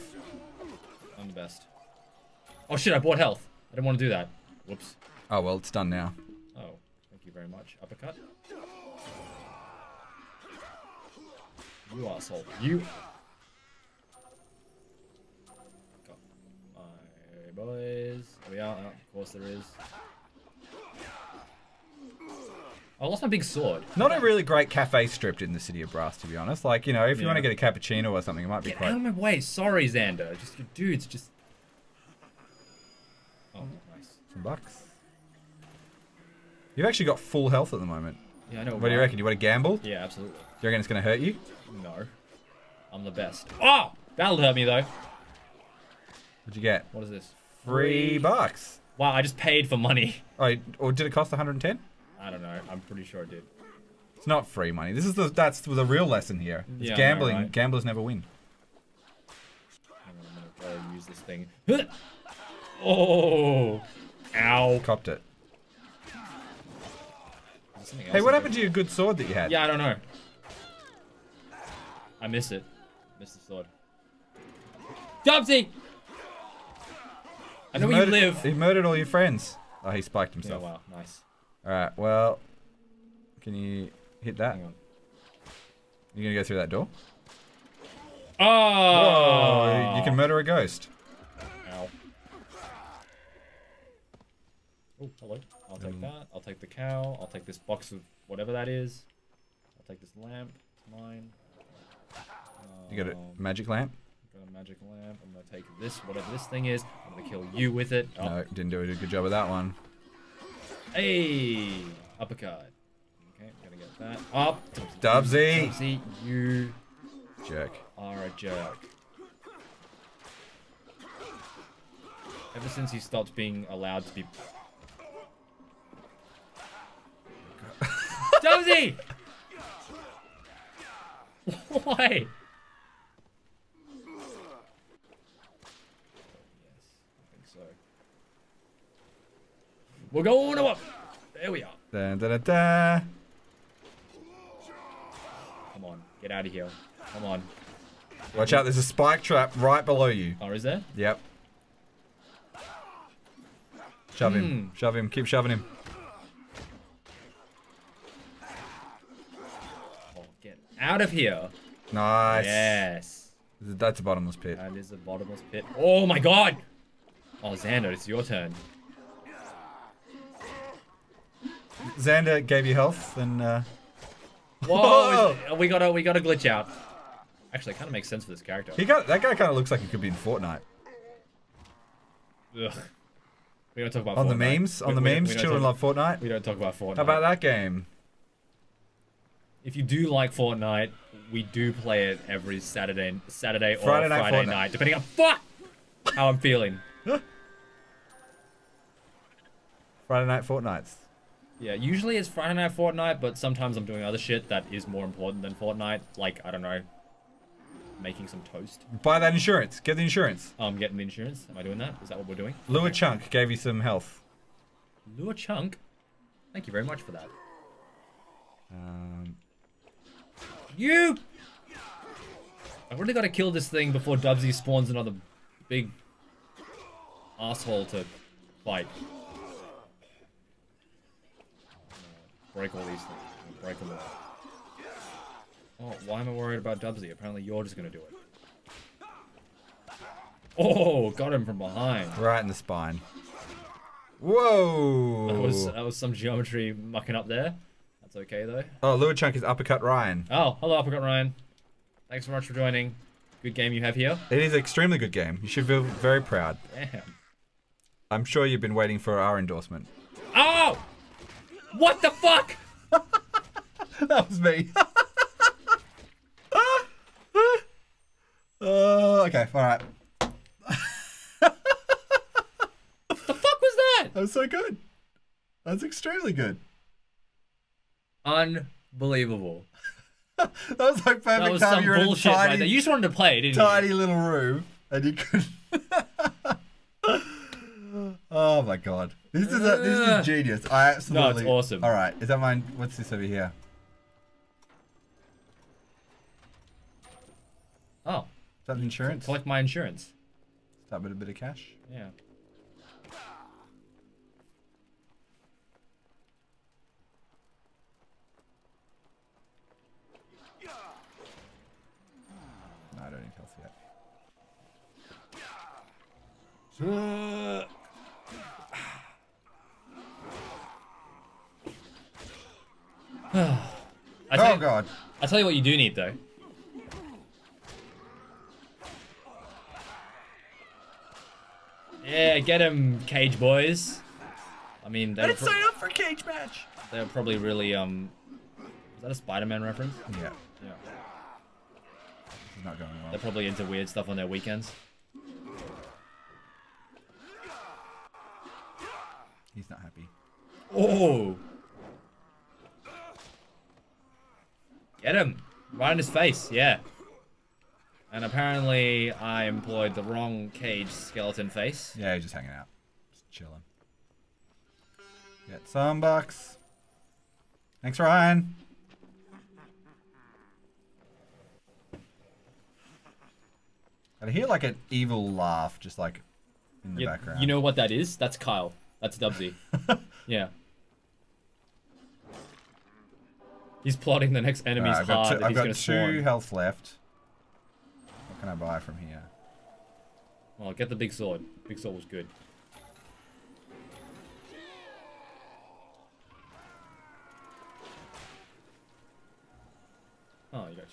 I'm the best. Oh shit, I bought health. I didn't want to do that. Whoops. Oh well, it's done now. Oh, thank you very much. Uppercut. You asshole. You. Got my boys. There we are. Oh, of course there is. I lost my big sword. Not a really great cafe strip in the City of Brass, to be honest. Like, you know, if you yeah. want to get a cappuccino or something, it might be get quite... Get out of my way. Sorry, Xander. Just, dudes, just... Oh, nice. Some bucks. You've actually got full health at the moment. Yeah, I know. What right. do you reckon? You want to gamble? Yeah, absolutely. Do you reckon it's going to hurt you? No. I'm the best. Oh! That'll hurt me, though. What'd you get? What is this? Three, Three bucks. Wow, I just paid for money. Oh, or did it cost one hundred ten? I don't know. I'm pretty sure it did. It's not free money. This is the that's the real lesson here. It's yeah, gambling. Know, right? Gamblers never win. Hang on, I'm gonna try to use this thing. Oh, ow! Copped it. Hey, what happened to your good sword that you had? Yeah, I don't know. I miss it. Miss the sword. Dubzy! I know where you live. He murdered all your friends. Oh, he spiked himself. Yeah, wow, nice. Alright, well, can you hit that? Hang on. You gonna go through that door? Oh! Whoa, you can murder a ghost. Ow. Oh, hello. I'll take um, that. I'll take the cow. I'll take this box of whatever that is. I'll take this lamp. It's mine. Um, you got a magic lamp? I've got a magic lamp. I'm gonna take this, whatever this thing is. I'm gonna kill you with it. Oh. No, didn't do a good job with that one. Hey, uppercut. Okay, I'm gonna get that up. Dubzy. Dubzy, you jerk. Are a jerk. Ever since he stopped being allowed to be. Dubzy. Why? We're going up. There we are. Dun, dun, dun, dun. Come on, get out of here. Come on. Watch out, there's a spike trap right below you. Oh, is there? Yep. Shove mm. him. Shove him. Keep shoving him. Oh, get out of here. Nice. Yes. That's a bottomless pit. That is a bottomless pit. Oh my god! Oh, Xander, it's your turn. Xander gave you health and... Uh... Whoa! Whoa. We got a we got a glitch out. Actually, it kind of makes sense for this character. He got that guy. Kind of looks like he could be in Fortnite. Ugh. We don't talk about on Fortnite. The memes. On we, the we, memes, we children talk, love Fortnite. We don't talk about Fortnite. How about that game? If you do like Fortnite, we do play it every Saturday, Saturday or Friday night, Friday night depending on fuck how I'm feeling. Friday night Fortnites. Yeah, usually it's Friday night Fortnite, but sometimes I'm doing other shit that is more important than Fortnite. Like, I don't know, making some toast. Buy that insurance. Get the insurance. I'm um, getting the insurance. Am I doing that? Is that what we're doing? Lua okay. Chunk gave you some health. Lua Chunk? Thank you very much for that. Um... You! I've really got to kill this thing before Dubzy spawns another big asshole to fight. Break all these things. Break them all. Oh, why am I worried about Dubzy? Apparently you're just gonna do it. Oh, got him from behind. Right in the spine. Whoa! That was, that was some geometry mucking up there. That's okay though. Oh, Lua Chunk is Uppercut Ryan. Oh, hello Uppercut Ryan. Thanks so much for joining. Good game you have here. It is an extremely good game. You should feel very proud. Damn. I'm sure you've been waiting for our endorsement. Oh! What the fuck? That was me. Oh, uh, okay, alright. What the fuck was that? That was so good. That's extremely good. Unbelievable. That was like perfect that was time. Some you were in a tiny, right there. You just wanted to play, didn't tiny you? Tiny little room, and you couldn't. Oh my god. This is, a, this is genius. I absolutely... No, it's awesome. Alright, is that mine? What's this over here? Oh. Is that insurance? Collect my insurance. Start with a bit of cash? Yeah. No, I don't need health yet. Uh, I tell oh you, god. I tell you what you do need though. Yeah, get him, Cage Boys. I mean, they I didn't sign up for a cage match. They were probably really, um... Is that a Spider-Man reference? Yeah. Yeah. This is not going well. They're probably into weird stuff on their weekends. He's not happy. Oh! Get him! Right in his face, yeah. And apparently, I employed the wrong cage skeleton face. Yeah, he's just hanging out. Just chilling. Get some bucks. Thanks, Ryan. And I hear like an evil laugh just like in the you, background. You know what that is? That's Kyle. That's Dubzy. Yeah. He's plotting the next enemy's right, hard. I've got two, I've got two health left. Can I buy from here? Well, get the big sword. Big sword was good. Oh, you got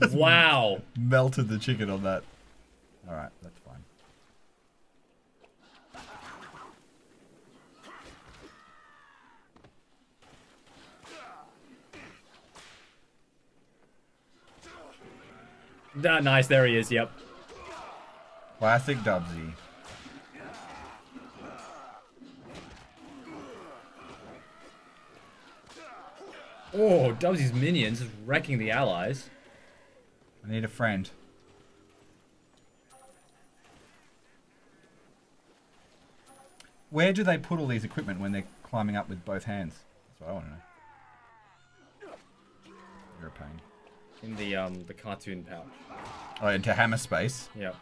chicken. Wow! Melted the chicken on that. Alright, that's fine. Ah, nice, there he is, yep. Classic Dubzy. Oh, Dubsy's minions is wrecking the allies. I need a friend. Where do they put all these equipment when they're climbing up with both hands? That's what I want to know. You're a pain. In the, um, the cartoon pouch. Oh, into hammer space? Yeah.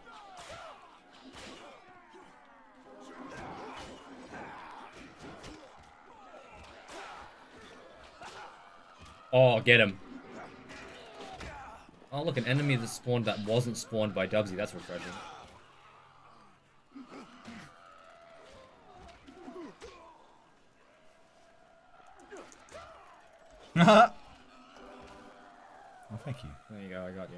Oh, get him. Oh, look, an enemy that spawned that wasn't spawned by Dubzy. That's refreshing. Oh, thank you. There you go, I got you.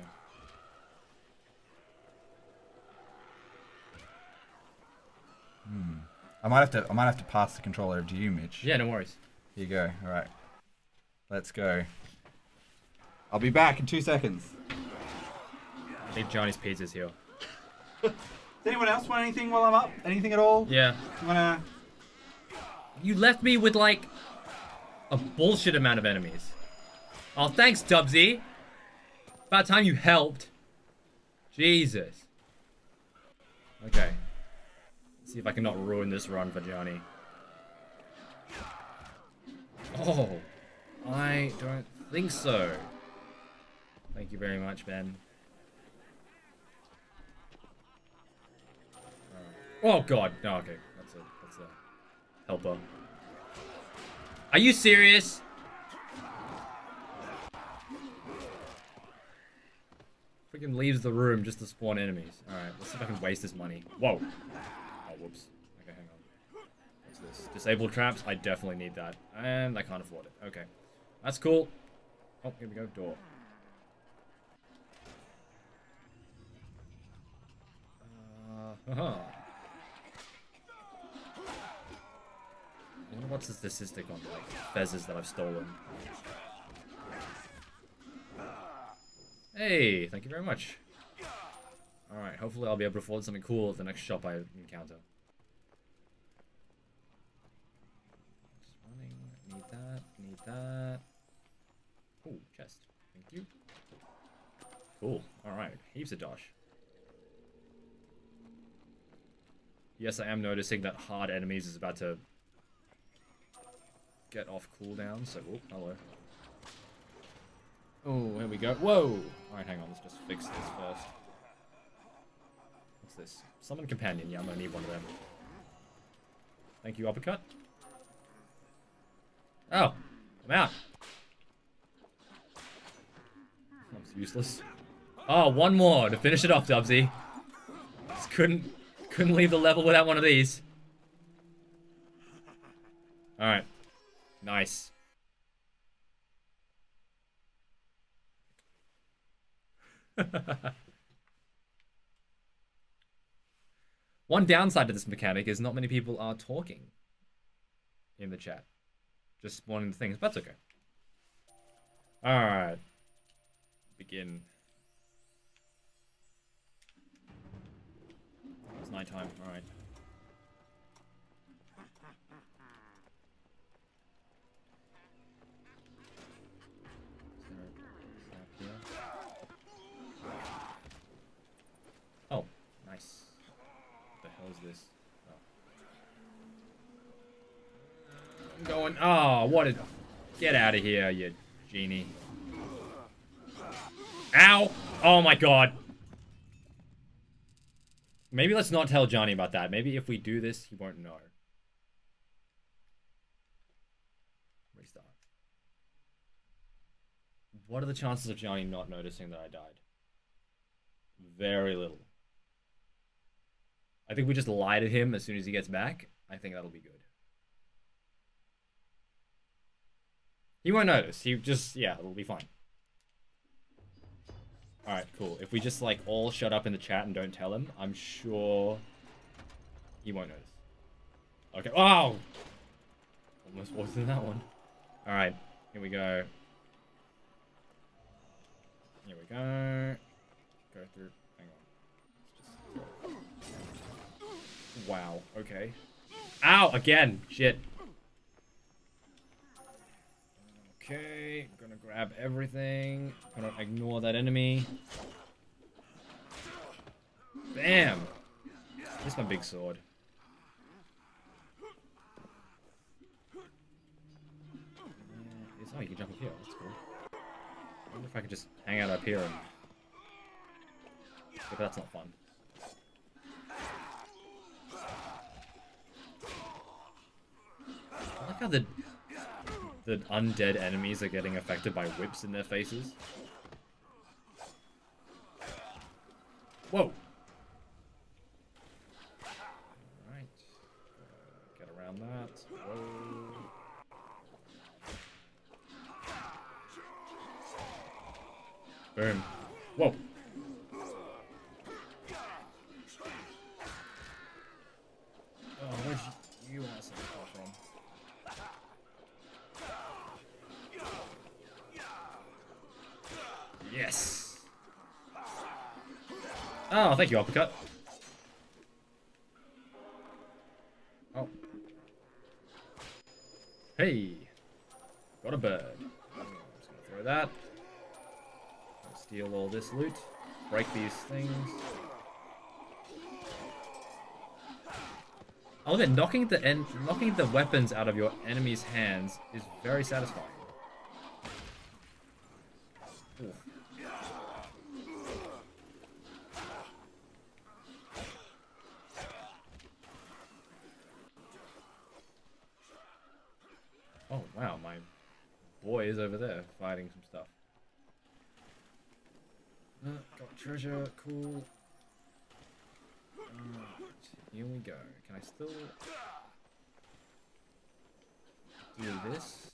Hmm. I might have to I might have to pass the controller over to you, Mitch. Yeah, no worries. Here you go. All right. Let's go. I'll be back in two seconds. I think Johnny's pizza's here. Does anyone else want anything while I'm up? Anything at all? Yeah. You wanna... You left me with like a bullshit amount of enemies. Oh, thanks, Dubzy. About time you helped. Jesus. Okay. Let's see if I can not ruin this run for Johnny. Oh, I don't think so. Thank you very much, Ben. Uh, oh God, no, okay, that's a, that's a helper. Are you serious? Freaking leaves the room just to spawn enemies. All right, let's see if I can waste this money. Whoa. Oh, whoops. Okay, hang on. What's this? Disable traps? I definitely need that. And I can't afford it. Okay. That's cool. Oh, here we go. Door. Uh, haha. I wonder what's the statistic on, like, fezzes that I've stolen. Hey, thank you very much. Alright, hopefully I'll be able to afford something cool at the next shop I encounter. Just running. Need that. Need that. Oh, chest. Thank you. Cool. Alright. Heaps of dosh. Yes, I am noticing that hard enemies is about to get off cooldown, so... Oh, hello. Oh, here we go. Whoa! Alright, hang on. Let's just fix this first. What's this? Summon companion. Yeah, I'm gonna need one of them. Thank you, Uppercut. Oh! I'm out! That was useless. Oh, one more to finish it off, Dubzy. Just couldn't, couldn't leave the level without one of these. Alright. Nice. One downside to this mechanic is not many people are talking in the chat. Just spawning the things, but that's okay. Alright. Begin. It's night time, alright. Oh, nice. What the hell is this? Oh. I'm going. Oh, what a. Get out of here, you genie. Ow! Oh my god. Maybe let's not tell Johnny about that. Maybe if we do this, he won't know. Restart. What are the chances of Johnny not noticing that I died? Very little. I think we just lie to him as soon as he gets back. I think that'll be good. He won't notice. He just, yeah, it'll be fine. Alright, cool. If we just, like, all shut up in the chat and don't tell him, I'm sure he won't notice. Okay. Oh! Almost walked into that one. Alright. Here we go. Here we go. Go through. Hang on. Just... Wow. Okay. Ow! Again! Shit. Okay, I'm gonna grab everything. I'm gonna ignore that enemy. Bam! That's my big sword. It's, oh, you can jump up here. That's cool. I wonder if I could just hang out up here and... But that's not fun. I like how the... The undead enemies are getting affected by whips in their faces. Whoa. Alright. Uh, get around that. Whoa. Boom. Whoa. Oh, where'd you, you want to fall from? Yes. Oh, thank you, Uppercut. Oh. Hey. Got a bird. I'm just gonna throw that. Steal all this loot. Break these things. I love it. Knocking the end, knocking the weapons out of your enemy's hands is very satisfying. Ooh. Oh wow, my boy is over there fighting some stuff. Uh, got treasure, cool. Alright, here we go. Can I still do this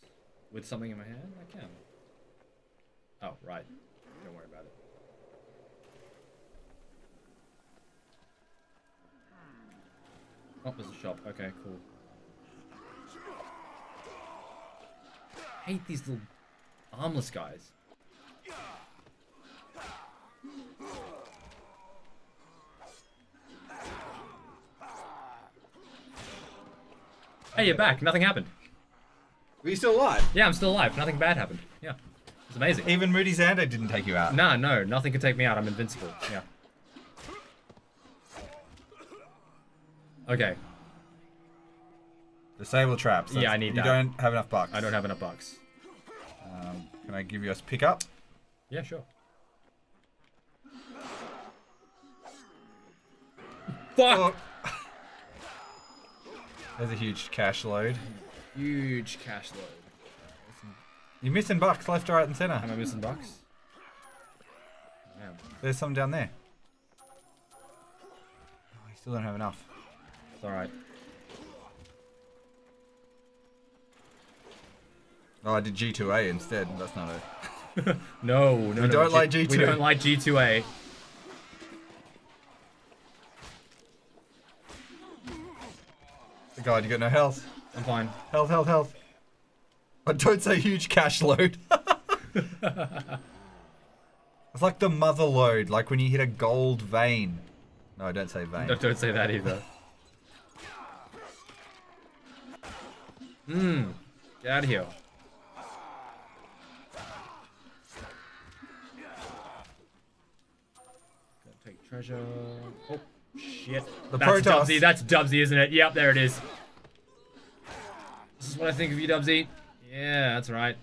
with something in my hand? I can. Oh, right. Don't worry about it. Oh, there's a shop. Okay, cool. I hate these little armless guys. Hey, you're back. Nothing happened. Were you still alive? Yeah, I'm still alive. Nothing bad happened. Yeah. It's amazing. Even Moody Xander didn't take you out. No, no. Nothing can take me out. I'm invincible. Yeah. Okay. Disable traps. That's, yeah, I need you that. You don't have enough bucks. I don't have enough bucks. Um, can I give you a pick up? Yeah, sure. Fuck! Oh. There's a huge cash load. Huge cash load. You're missing bucks left, right, and centre. Am I missing bucks? Damn. There's some down there. Oh, you still don't have enough. It's alright. Oh, I did G two A instead. Oh. That's not it. no, no, we no. We don't like G two A. We don't like G two A. God, you got no health. I'm fine. Health, health, health. But don't say huge cash load. It's like the mother load, like when you hit a gold vein. No, don't say vein. No, don't say that either. Mmm. Get out of here. Gotta take treasure. Oh. Shit. The Protoss. That's Dubzy. That's Dubzy, isn't it? Yep, there it is. This is what I think of you, Dubzy. Yeah, that's right.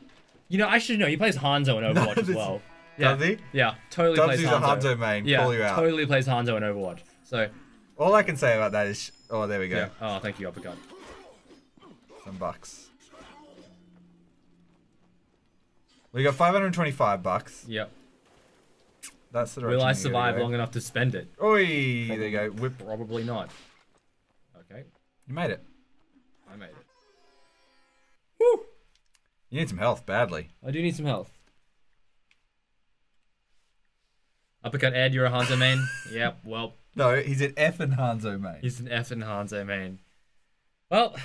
You know, I should know. He plays Hanzo in Overwatch no, as well. Yeah. Dubzy? Yeah, totally Dubsy's plays Hanzo. Dubsy's a Hanzo main. Yeah, call you out. Totally plays Hanzo in Overwatch. So. All I can say about that is... Oh, there we go. Yeah. Oh, thank you, Uppercut. Some bucks. We got five hundred twenty-five bucks. Yep. That's the Will I survive long enough to spend it? Oi! Probably, there you go. Whip. Probably not. Okay. You made it. I made it. Woo! You need some health badly. I do need some health. Uppercut Ed, you're a Hanzo main? Yep, well. No, he's an effing Hanzo main. He's an effing Hanzo main. Well,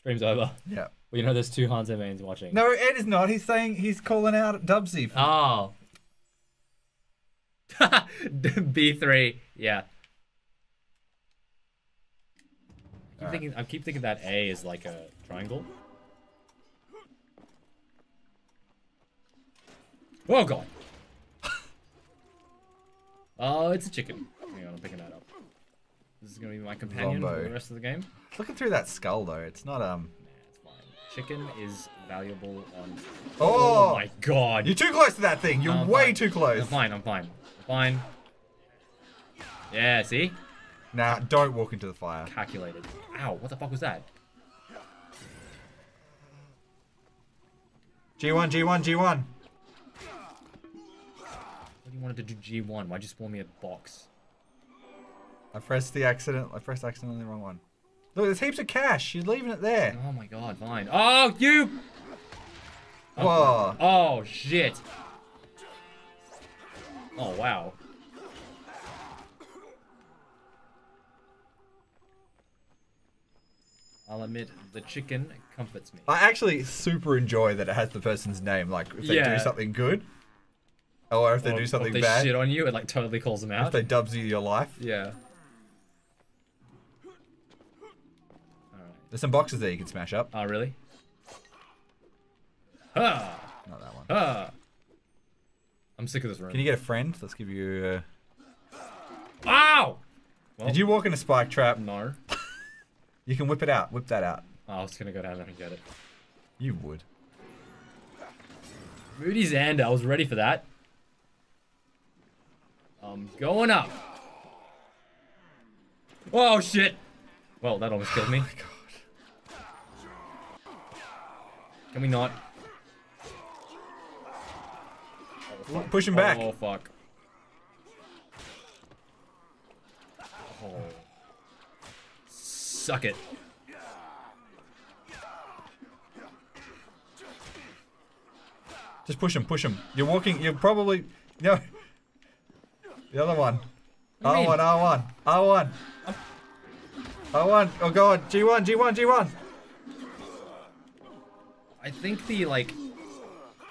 stream's over. Yeah. Well, you know, there's two Hanzo mains watching. No, Ed is not. He's saying he's calling out Dubzy. Oh. B three, yeah. I keep, right. thinking, I keep thinking that A is like a triangle. Oh god! Oh, it's a chicken. Hang on, I'm picking that up. This is gonna be my companion Zombo. For the rest of the game. Looking through that skull though, it's not um. Nah, it's fine. Chicken is valuable on. Oh, oh my god! You're too close to that thing. You're no, way fine. too close. I'm fine. I'm fine. Fine. Yeah, see? Nah, don't walk into the fire. Calculated. Ow, what the fuck was that? G one, G one, G one. What do you wanted to do G one? Why'd you spawn me a box? I pressed the accident. I pressed accidentally the wrong one. Look, there's heaps of cash. She's leaving it there. Oh my god, Vine. Oh, you! Oh, whoa. Oh, shit. Oh, wow. I'll admit, the chicken comforts me. I actually super enjoy that it has the person's name. Like, if they yeah. do something good, or if they or, do something or if they bad. Shit on you, it like totally calls them out. If they dubs you your life. Yeah. There's some boxes there you can smash up. Oh, really? Ah! Not that one. Ah! I'm sick of this room. Can you get a friend? Let's give you a... Ow! Well, did you walk in a spike trap? No. You can whip it out. Whip that out. Oh, I was going to go down there and get it. You would. Moody Xander. I was ready for that. I'm going up. Oh, shit! Well, that almost killed me. Oh, my God. Can we not? Oh, push him back. Oh, fuck. Oh. Suck it. Just push him, push him. You're walking, you're probably... No. The other one. R one, R one, R one. R one, oh god, G one, G one, G one. I think the, like,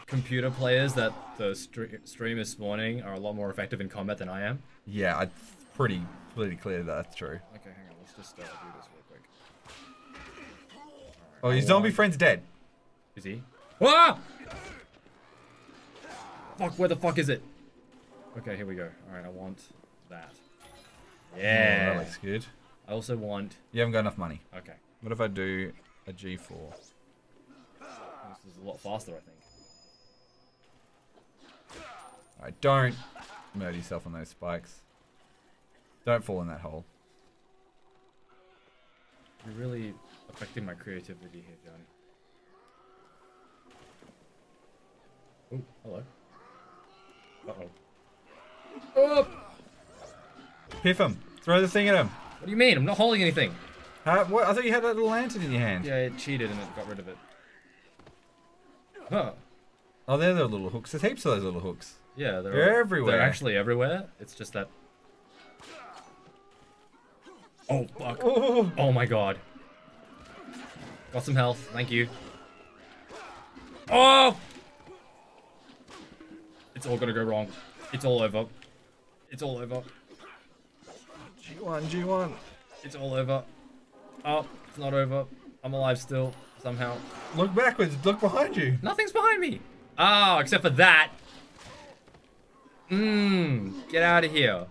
computer players that the stre stream is spawning are a lot more effective in combat than I am. Yeah, it's pretty, pretty clear that that's true. Okay, hang on, let's just uh, do this real quick. Right, oh, your zombie friend's dead. Is he? Ah! Fuck, where the fuck is it? Okay, here we go. Alright, I want that. Yeah. Oh, that looks good. I also want... You haven't got enough money. Okay. What if I do a G four? This is a lot faster, I think. Alright, don't murder yourself on those spikes. Don't fall in that hole. You're really affecting my creativity here, Johnny. Oh, hello. Uh-oh. Oh! Piff him! Throw the thing at him! What do you mean? I'm not holding anything! Uh, what? I thought you had that little lantern in your hand. Yeah, it cheated and it got rid of it. Huh. Oh, they're the little hooks. There's heaps of those little hooks. Yeah, they're, they're all, everywhere. They're actually everywhere. It's just that... Oh, fuck. Oh, oh my god. Got some health. Thank you. Oh! It's all gonna go wrong. It's all over. It's all over. G one, G one. It's all over. Oh, it's not over. I'm alive still. Somehow. Look backwards. Look behind you. Nothing's behind me. Oh, except for that. Mmm. Get out of here.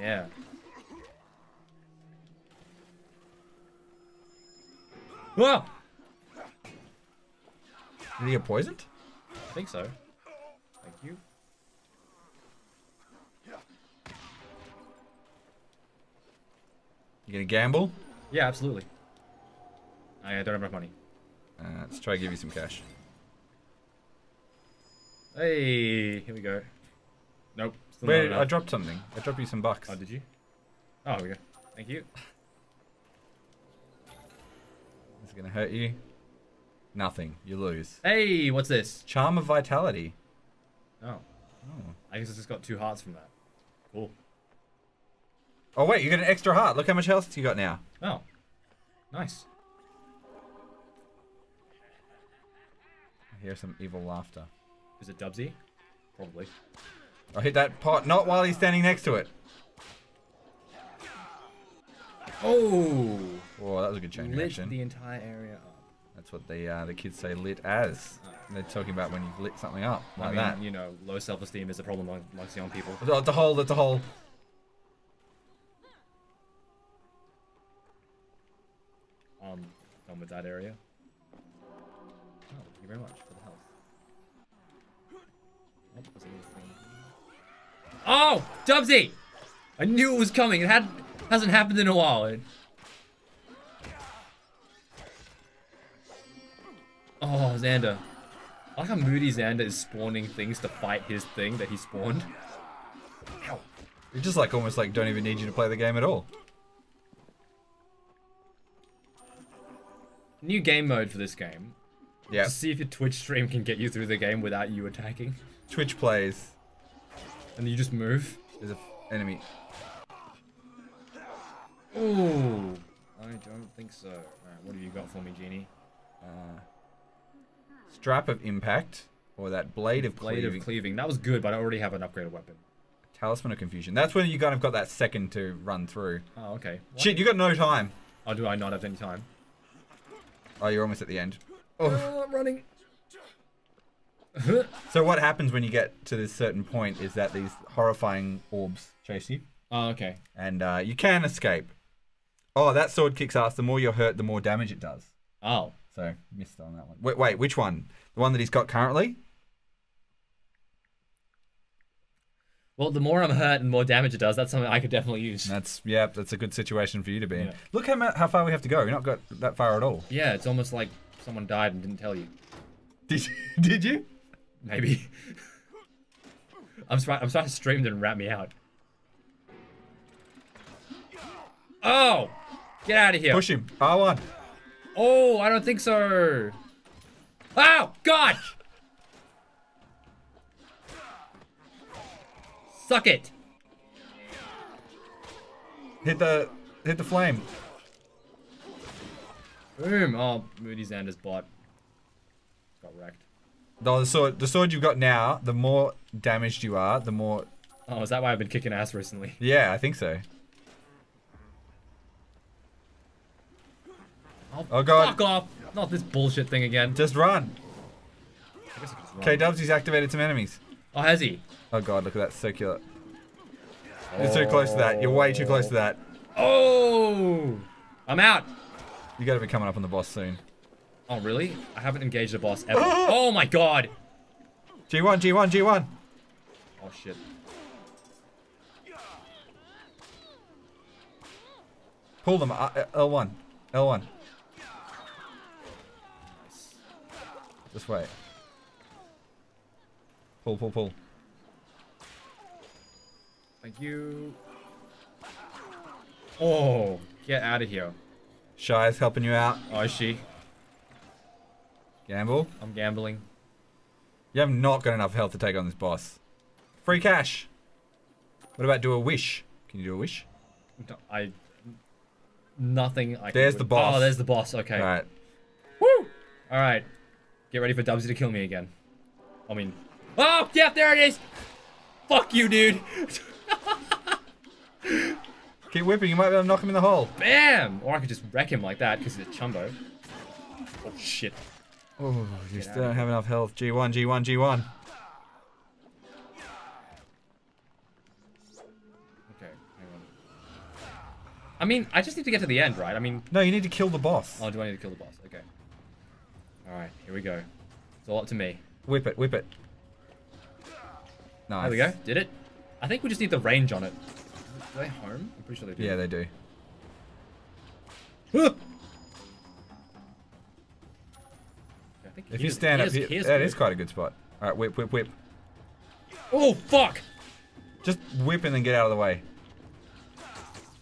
Yeah. Whoa. Did he get poisoned? I think so. Thank you. You gonna gamble? Yeah, absolutely. I don't have enough money. Uh, let's try to give you some cash. Hey, here we go. Nope. Still Wait, not I dropped something. I dropped you some bucks. Oh, did you? Oh, here we go. Thank you. This is gonna hurt you. Nothing. You lose. Hey, what's this? Charm of Vitality. Oh. Oh. I guess I just got two hearts from that. Cool. Oh wait, you got an extra heart. Look how much health you got now. Oh. Nice. I hear some evil laughter. Is it Dubsy? Probably. I hit that pot, not while he's standing next to it. Oh! Oh, that was a good change of action. Lit the entire area up. That's what the uh, the kids say lit as. And they're talking about when you've lit something up. Like I mean, that. You know, low self-esteem is a problem amongst young people. Oh, it's a hole, it's a hole. Um, done with that area. Oh, thank you very much for the health. That was a little thing. Oh, Dubsy! I knew it was coming. It had hasn't happened in a while. It... Oh, Xander. I like how Moody Xander is spawning things to fight his thing that he spawned. Ow. They just like almost like don't even need you to play the game at all. New game mode for this game. Yeah. To see if your Twitch stream can get you through the game without you attacking. Twitch plays. And you just move. There's an enemy. Ooh. I don't think so. Alright, what have you got for me, Genie? Uh, strap of impact. Or that blade of blade cleaving. Of cleaving. That was good, but I already have an upgraded weapon. Talisman of confusion. That's when you kind of got that second to run through. Oh, okay. What? Shit, you got no time. Oh, do I not have any time? Oh, you're almost at the end. Oh, oh I'm running. So what happens when you get to this certain point is that these horrifying orbs chase you. Oh, okay. And uh, you can escape. Oh, that sword kicks ass. The more you're hurt, the more damage it does. Oh. So, missed on that one. Wait, wait, which one? The one that he's got currently? Well, the more I'm hurt and the more damage it does, that's something I could definitely use. That's, yeah, that's a good situation for you to be in. Yeah. Look how, how far we have to go. We're not got that far at all. Yeah, it's almost like someone died and didn't tell you. Did you? Did you? Maybe. I'm sorry, I'm sorry I streamed and rat me out. Oh! Get out of here. Push him. R one. Oh, I don't think so. Oh, God! Suck it. Hit the, hit the flame. Boom. Oh, Moody Xander's bot. Got wrecked. No, the sword, the sword you've got now, the more damaged you are, the more... Oh, is that why I've been kicking ass recently? Yeah, I think so. Oh, oh God. Fuck off! Not this bullshit thing again. Just run. I guess I can just run. K-Dubzy's activated some enemies. Oh, has he? Oh God, look at that circular. Oh. You're too close to that. You're way too close to that. Oh! I'm out. You gotta be coming up on the boss soon. Oh really? I haven't engaged the boss ever. Oh my God! G one, G one, G one. Oh shit. Pull them. L one. L one. Nice. This way. Pull, pull, pull. Thank you. Oh, get out of here. Shy's helping you out. Oh, is she? Gamble? I'm gambling. You have not got enough health to take on this boss. Free cash. What about do a wish? Can you do a wish? No, I... Nothing I There's can the boss. Oh, there's the boss. Okay. Alright. Woo! Alright. Get ready for Dubzy to kill me again. I mean... Oh, yeah, there it is! Fuck you, dude! Keep whipping, you might be able to knock him in the hole. Bam! Or I could just wreck him like that, because he's a chumbo. Oh, shit. Oh, you Get still don't have enough health. G one, G one, G one. Okay, hang on. I mean, I just need to get to the end, right? I mean... No, you need to kill the boss. Oh, do I need to kill the boss? Okay. Alright, here we go. It's all up to me. Whip it, whip it. Nice. There we go. Did it. I think we just need the range on it. Are they home? I'm pretty sure they do. Yeah, they do. Okay, I think if you is, stand up here, that good. Is quite a good spot. Alright, whip, whip, whip. Oh, fuck! Just whip and then get out of the way.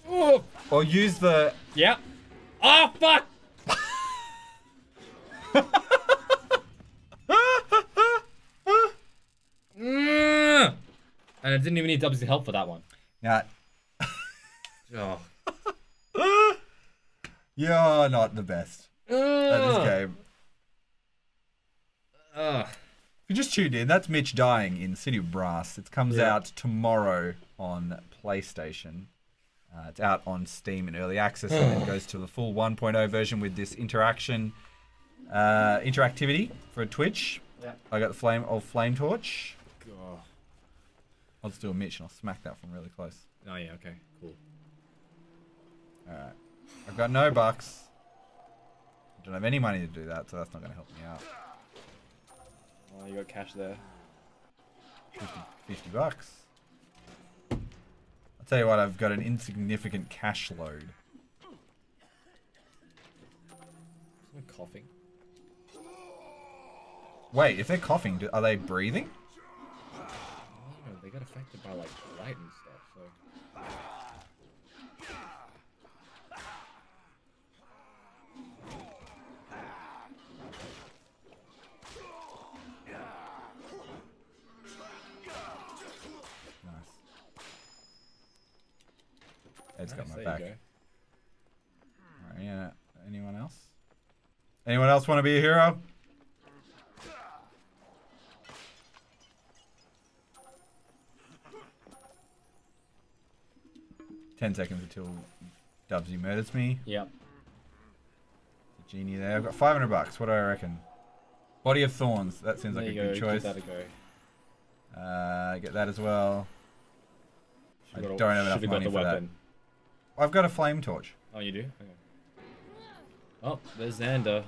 Oh. Or use the... Yeah. Oh, fuck! And I didn't even need Dubs' help for that one. Nah. Oh. You're not the best uh, at this game. Uh, if you just tuned in, that's Mitch dying in City of Brass. It comes yeah. out tomorrow on PlayStation. Uh, it's out on Steam in early access, and then goes to the full one point oh version with this interaction, uh, interactivity for Twitch. Yeah. I got the flame of flame torch. God. I'll just do a Mitch and I'll smack that from really close. Oh yeah, okay, cool. Alright. I've got no bucks. I don't have any money to do that, so that's not going to help me out. Oh, you got cash there. fifty, fifty bucks. I'll tell you what, I've got an insignificant cash load. Someone coughing? Wait, if they're coughing, do, are they breathing? got affected by like light and stuff, so. Ed's nice, got my back. Go. Right, yeah. Anyone else? Anyone else want to be a hero? Ten seconds until Dubzy murders me. Yep. The genie there. I've got five hundred bucks. What do I reckon? Body of Thorns. That seems there like a go. good choice. Give that a go. Uh, get that as well. Should I don't have enough money for weapon. that. I've got a flame torch. Oh, you do? Okay. Oh, there's Xander.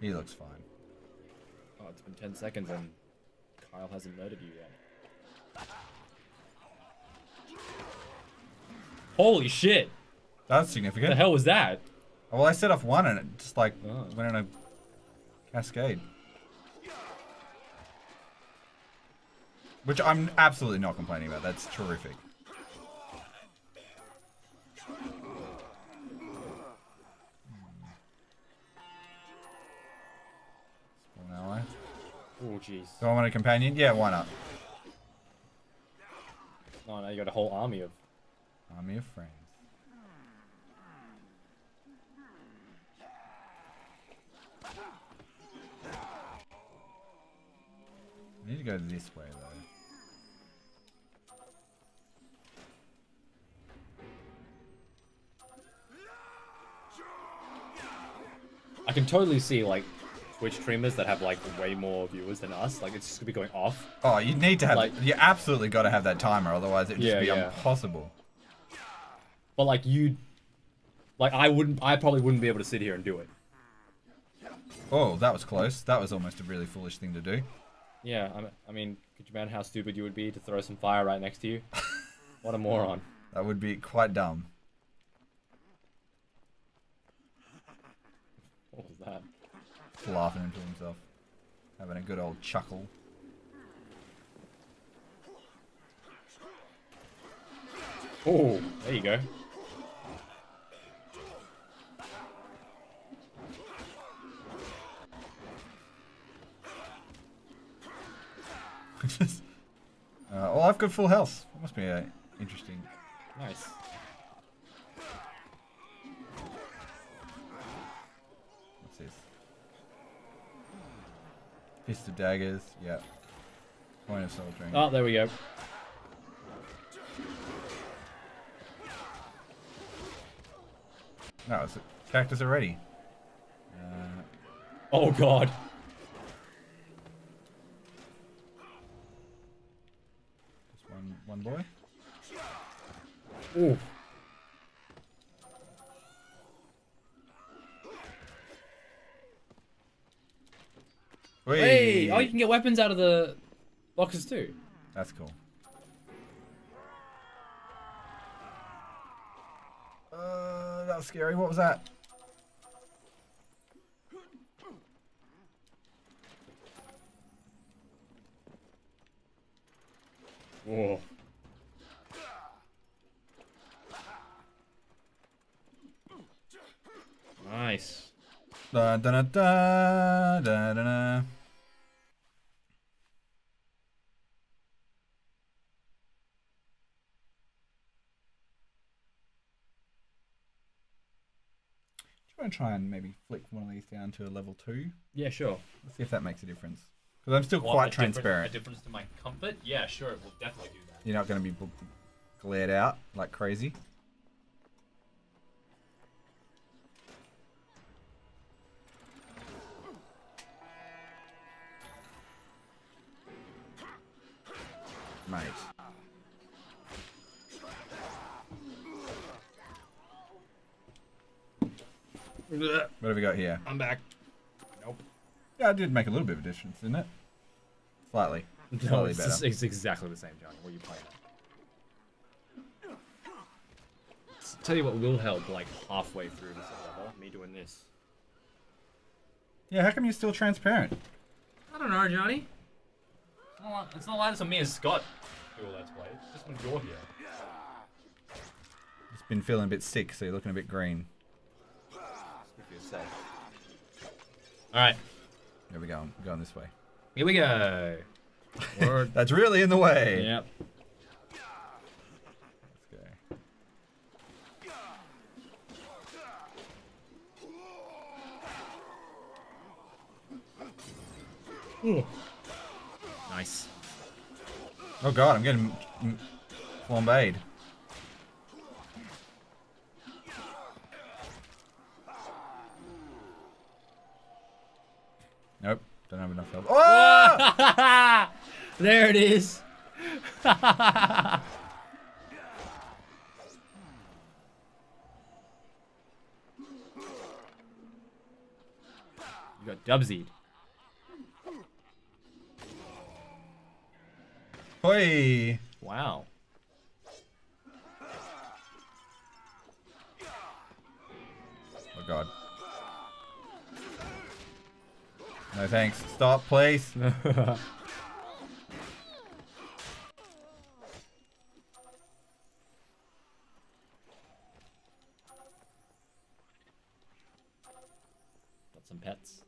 He looks fine. Oh, it's been ten seconds and Kyle hasn't murdered you yet. Holy shit! That's significant. What the hell was that? Well, I set off one and it just like oh. went in a cascade. Which I'm absolutely not complaining about. That's terrific. Spawn ally. Oh jeez. Do I want a companion? Yeah, why not? Oh, now you got a whole army of army of friends. I need to go this way though. I can totally see like Twitch streamers that have like way more viewers than us. Like it's just gonna be going off. Oh, you need to have like you absolutely got to have that timer, otherwise it'd just yeah, be yeah. impossible. But like you, like I wouldn't, I probably wouldn't be able to sit here and do it. Oh, that was close. That was almost a really foolish thing to do. Yeah, I'm, I mean, could you imagine how stupid you would be to throw some fire right next to you? What a moron. That would be quite dumb. What was that? Just laughing into himself. Having a good old chuckle. Oh, there you go. uh, oh, I've got full health. That must be uh, interesting. Nice. What's this? Fist of daggers. Yep. Point of soldiering. Oh, there we go. No, it's a cactus already. Uh, oh, God. One boy. Ooh. Hey! Oh, you can get weapons out of the boxes too. That's cool. Uh, that was scary. What was that? Whoa. Nice. Da, da, da, da, da, da, da. Do you want to try and maybe flick one of these down to a level two? Yeah, sure. Let's see if that makes a difference. Because I'm still well, quite a transparent. A difference to my comfort? Yeah, sure, it will definitely do that. You're not going to be glared out like crazy. Mate. What have we got here? I'm back. Nope. Yeah, I did make a little bit of a difference, didn't it? Slightly. Slightly no, it's, better. Just, it's exactly the same, Johnny. What are you playing? I'll tell you what will help, like halfway through this level. Me doing this. Yeah, how come you're still transparent? I don't know, Johnny. It's not like, it's not like it's me and Scott do all that play. It's just when you're here. It's been feeling a bit sick, so you're looking a bit green. Alright. Here we go. We're going this way. Here we go. That's really in the way. Yep. Let's go. Ooh. Nice. Oh god, I'm getting flambéed. Nope, don't have enough help. Oh! There it is. You got Dubsied. Oi! Wow. Oh god. No thanks. Stop, please. Got some pets.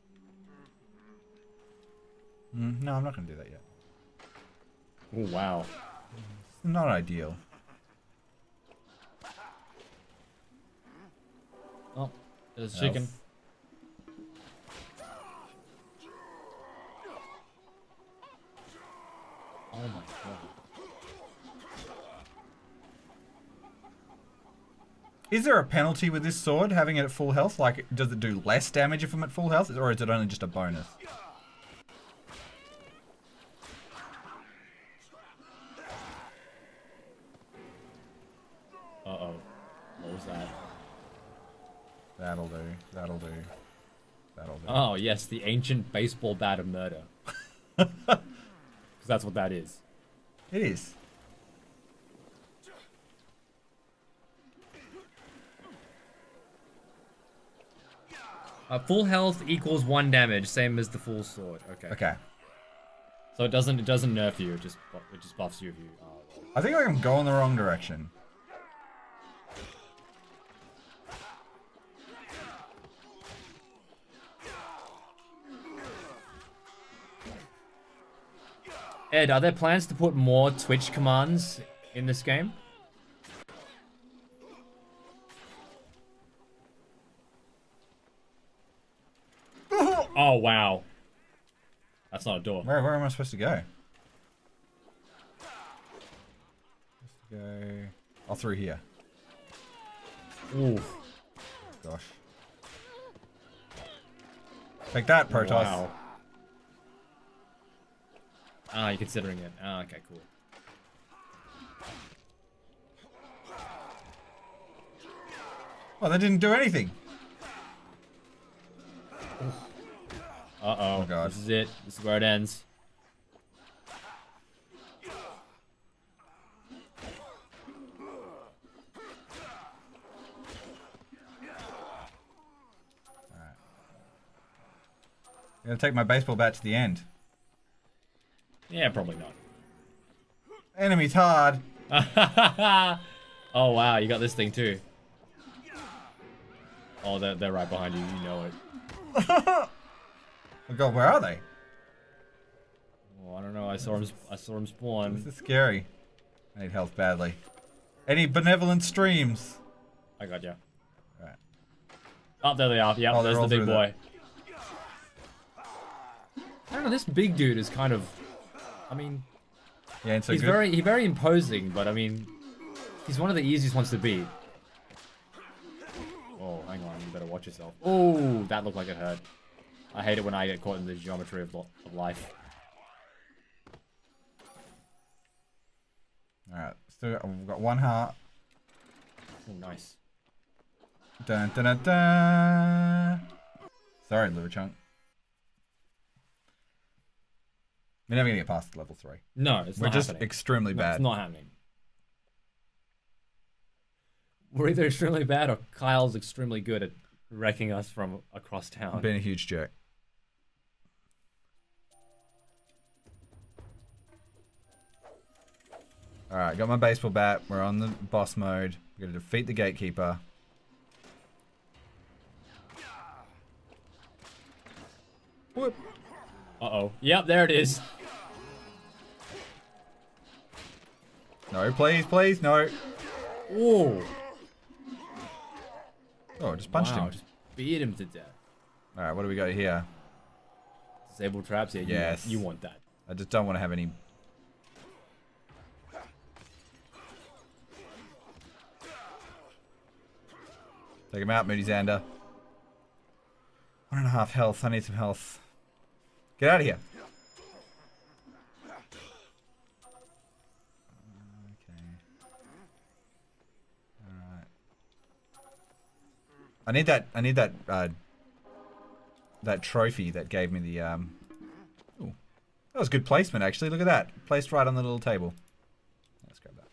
Mm, no, I'm not going to do that yet. Oh, wow. It's not ideal. Oh, there's a chicken. Oh my god. Is there a penalty with this sword, having it at full health? Like, does it do less damage if I'm at full health, or is it only just a bonus? Uh-oh. What was that? That'll do. That'll do. That'll do. Oh, yes. The ancient baseball bat of murder. Because that's what that is. It is. Uh, full health equals one damage, same as the full sword. Okay. Okay. So it doesn't it doesn't nerf you. It just it just buffs you if you. Oh. I think I'm going the wrong direction. Ed, are there plans to put more Twitch commands in this game? Oh, wow. That's not a door. Where, where am I supposed to go? Supposed to go... Oh, through here. Ooh. Gosh. Take that, Protoss. Wow. Ah, you're considering it. Ah, okay, cool. Oh, that didn't do anything. Uh-oh. Oh, God. This is it. This is where it ends. All right. I'm going to take my baseball bat to the end. Yeah, probably not. Enemies hard. Oh wow, you got this thing too. Oh, they're, they're right behind you, you know it. Oh god, where are they? Oh, I don't know, I saw him, I saw him spawn. This is scary. I need health badly. Any benevolent streams? I got you. Right. Oh, there they are. Yeah, oh, there's the big boy. That. I don't know, this big dude is kind of... I mean, yeah, so he's good. very he's very imposing, but I mean, he's one of the easiest ones to beat. Oh, hang on, you better watch yourself. Oh, that looked like it hurt. I hate it when I get caught in the geometry of, lo of life. All right, still got, we've got one heart. Oh, nice. Dun, dun, dun, dun. Sorry, Lurichunk. We're never gonna get past level three. No, it's We're not happening. We're just extremely bad. No, it's not happening. We're either extremely bad or Kyle's extremely good at wrecking us from across town. Being a huge jerk. Alright, got my baseball bat. We're on the boss mode. We're going to defeat the gatekeeper. Whoop. Uh-oh. Yep, there it is. No, please, please, no. Ooh. Oh, I just punched wow, him. Just beat him to death. Alright, what do we got here? Disable traps here. Yes. You, you want that. I just don't want to have any... Take him out, Moody Xander. One and a half health. I need some health. Get out of here. Okay. Alright. I need that, I need that, uh, that trophy that gave me the, um... Ooh. That was good placement, actually. Look at that. Placed right on the little table. Let's grab that.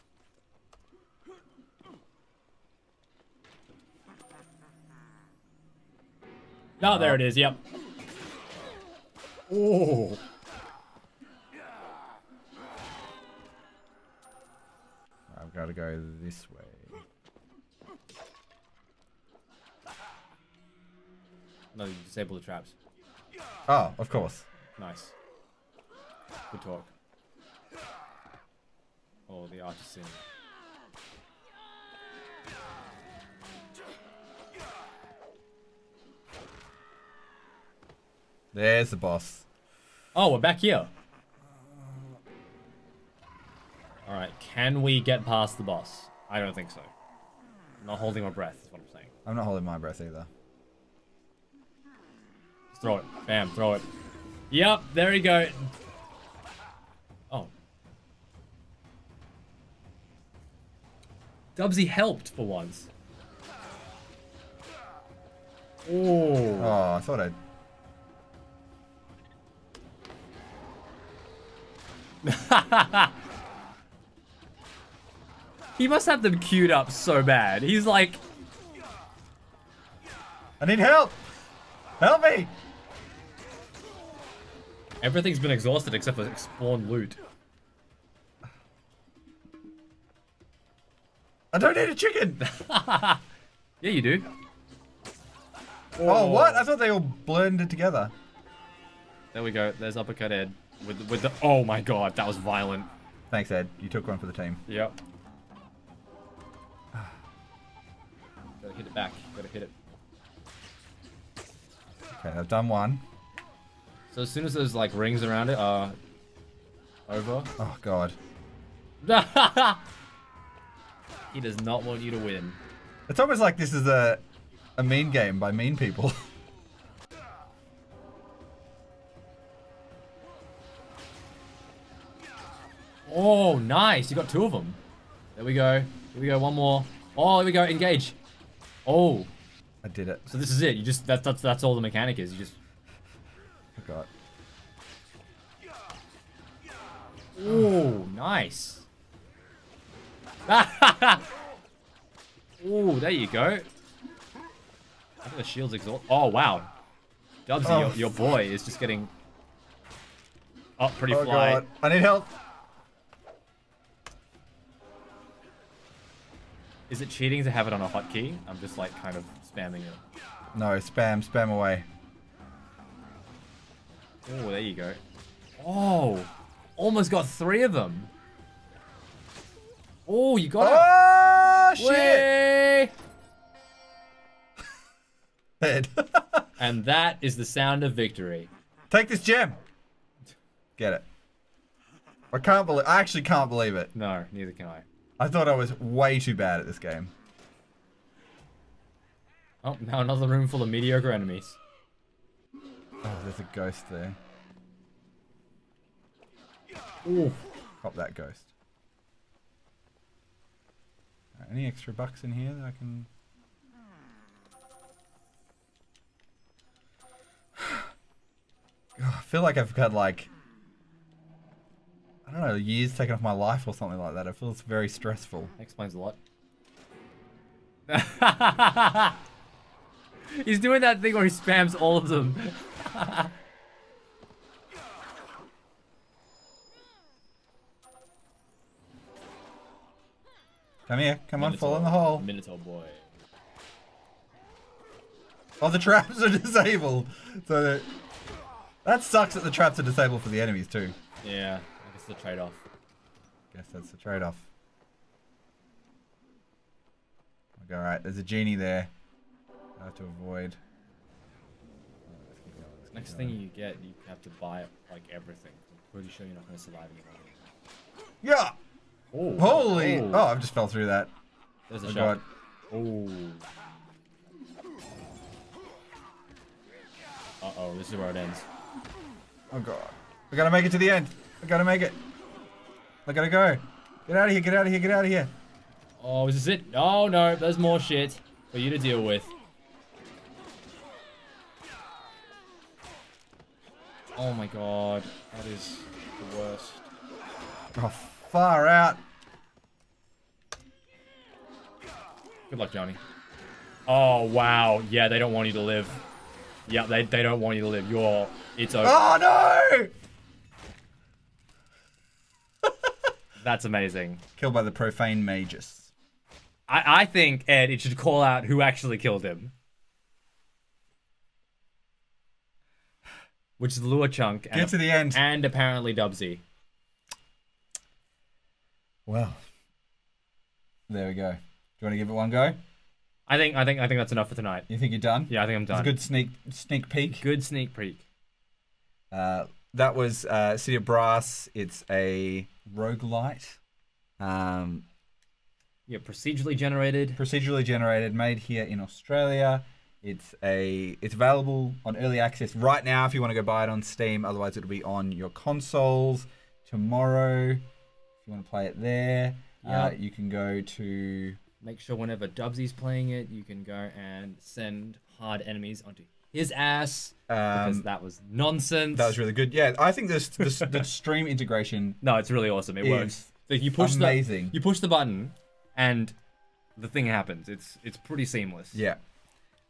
Oh, there it is. Yep. Oh. I've got to go this way. No, disable the traps. Oh, of course. Nice. Good talk. Oh, the artisan. There's the boss. Oh, we're back here. Alright, can we get past the boss? I don't think so. I'm not holding my breath, is what I'm saying. I'm not holding my breath either. Let's throw it. Bam, throw it. Yep, there we go. Oh. Dubzy helped for once. Ooh. Oh, I thought I'd... He must have them queued up so bad. He's like, I need help! Help me! Everything's been exhausted except for spawn loot. I don't need a chicken! Yeah, you do. Oh, oh, what? I thought they all blended together. There we go. There's Uppercut Ed. With the, with the oh my god, that was violent. Thanks, Ed. You took one for the team. Yep. Gotta hit it back. Gotta hit it. Okay, I've done one. So as soon as there's like rings around it, uh, over. Oh god. He does not want you to win. It's almost like this is a a mean game by mean people. Oh, nice. You got two of them. There we go. Here we go. One more. Oh, here we go. Engage. Oh. I did it. So this is it. You just, that's, that's, that's all the mechanic is. You just. I got. Oh, nice. Oh, there you go. I think the shield's exhaust. Oh, wow. Dubzy, oh, your, your boy is just getting up pretty oh, fly. God. I need help. Is it cheating to have it on a hotkey? I'm just like kind of spamming it. No, spam, spam away. Oh, there you go. Oh, almost got three of them. Oh, you got oh, it. Oh, shit. Head. And that is the sound of victory. Take this gem. Get it. I can't believe, I actually can't believe it. No, neither can I. I thought I was way too bad at this game. Oh, now another room full of mediocre enemies. Oh, there's a ghost there. Ooh. Pop that ghost. Any extra bucks in here that I can... God, I feel like I've got like... I don't know, years taken off my life or something like that. It feels very stressful. That explains a lot. He's doing that thing where he spams all of them. Come here. Come Minotaur, on, fall in the hole. Minotaur boy. Oh, the traps are disabled. So that, that sucks that the traps are disabled for the enemies too. Yeah, I guess the trade-off. Guess that's the trade-off. Okay, all right. There's a genie there. I have to avoid. Next thing you get, you have to buy like everything. I'm pretty sure you're not going to survive anymore. Yeah. Oh, holy! Oh. oh, I just fell through that. There's a oh, shot. God. Oh. Uh oh, this is where it ends. Oh god. We gotta make it to the end. We gotta make it. I gotta go. Get out of here, get out of here, get out of here. Oh, is this it? Oh no, there's more shit for you to deal with. Oh my god. That is the worst. Oh, far out. Good luck, Johnny. Oh wow. Yeah, they don't want you to live. Yeah, they, they don't want you to live. You're... It's over. Oh, no! That's amazing. Killed by the profane mages. I, I think, Ed, it should call out who actually killed him. Which is Luachunk. Get and, to the end. And apparently Dubzy. Well. There we go. Do you want to give it one go? I think I think I think that's enough for tonight. You think you're done? Yeah, I think I'm done. It's a good sneak sneak peek. Good sneak peek. Uh, that was uh, City of Brass. It's a roguelite. Um, yeah, procedurally generated. Procedurally generated, made here in Australia. It's a it's available on early access right now if you want to go buy it on Steam. Otherwise, it'll be on your consoles tomorrow. If you want to play it there, yeah. uh, you can go to. Make sure whenever Dubsy's playing it, you can go and send hard enemies onto his ass um, because that was nonsense. That was really good. Yeah, I think this, this the stream integration. No, it's really awesome. It works. Like you push amazing. The you push the button, and the thing happens. It's it's pretty seamless. Yeah.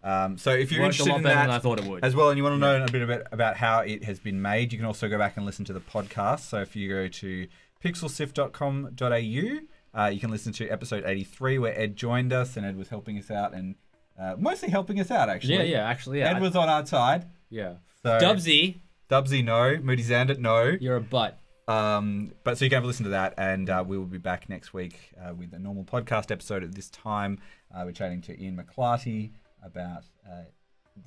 Um, so if you're interested in that, than I thought it would. As well, and you want to know yeah. a bit about, about how it has been made, you can also go back and listen to the podcast. So if you go to pixel sift dot com dot a u. Uh, you can listen to episode eighty-three where Ed joined us and Ed was helping us out and uh, mostly helping us out actually. Yeah, yeah, actually. Yeah. Ed was on our side. Yeah. So, Dubzy. Dubzy, no. Moody Xander, no. You're a butt. Um, but so you can have a listen to that and uh, we will be back next week uh, with a normal podcast episode at this time. Uh, we're chatting to Ian McClarty about uh,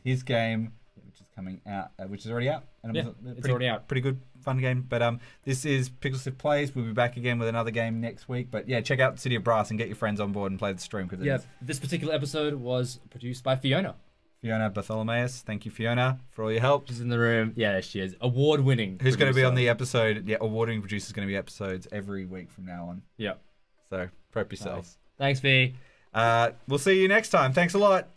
his game, which is coming out, uh, which is already out. And yeah, pretty, it's already out. Pretty good, fun game. But um, this is Pixel Sift Plays. We'll be back again with another game next week. But yeah, check out City of Brass and get your friends on board and play the stream. Cause yeah, this particular episode was produced by Fiona. Fiona Bartholomaeus. Thank you, Fiona, for all your help. She's in the room. Yeah, she is. Award-winning Who's going to be on the episode? Yeah, award-winning producer is going to be episodes every week from now on. Yeah. So prep yourselves. Nice. Thanks, V. Uh, we'll see you next time. Thanks a lot.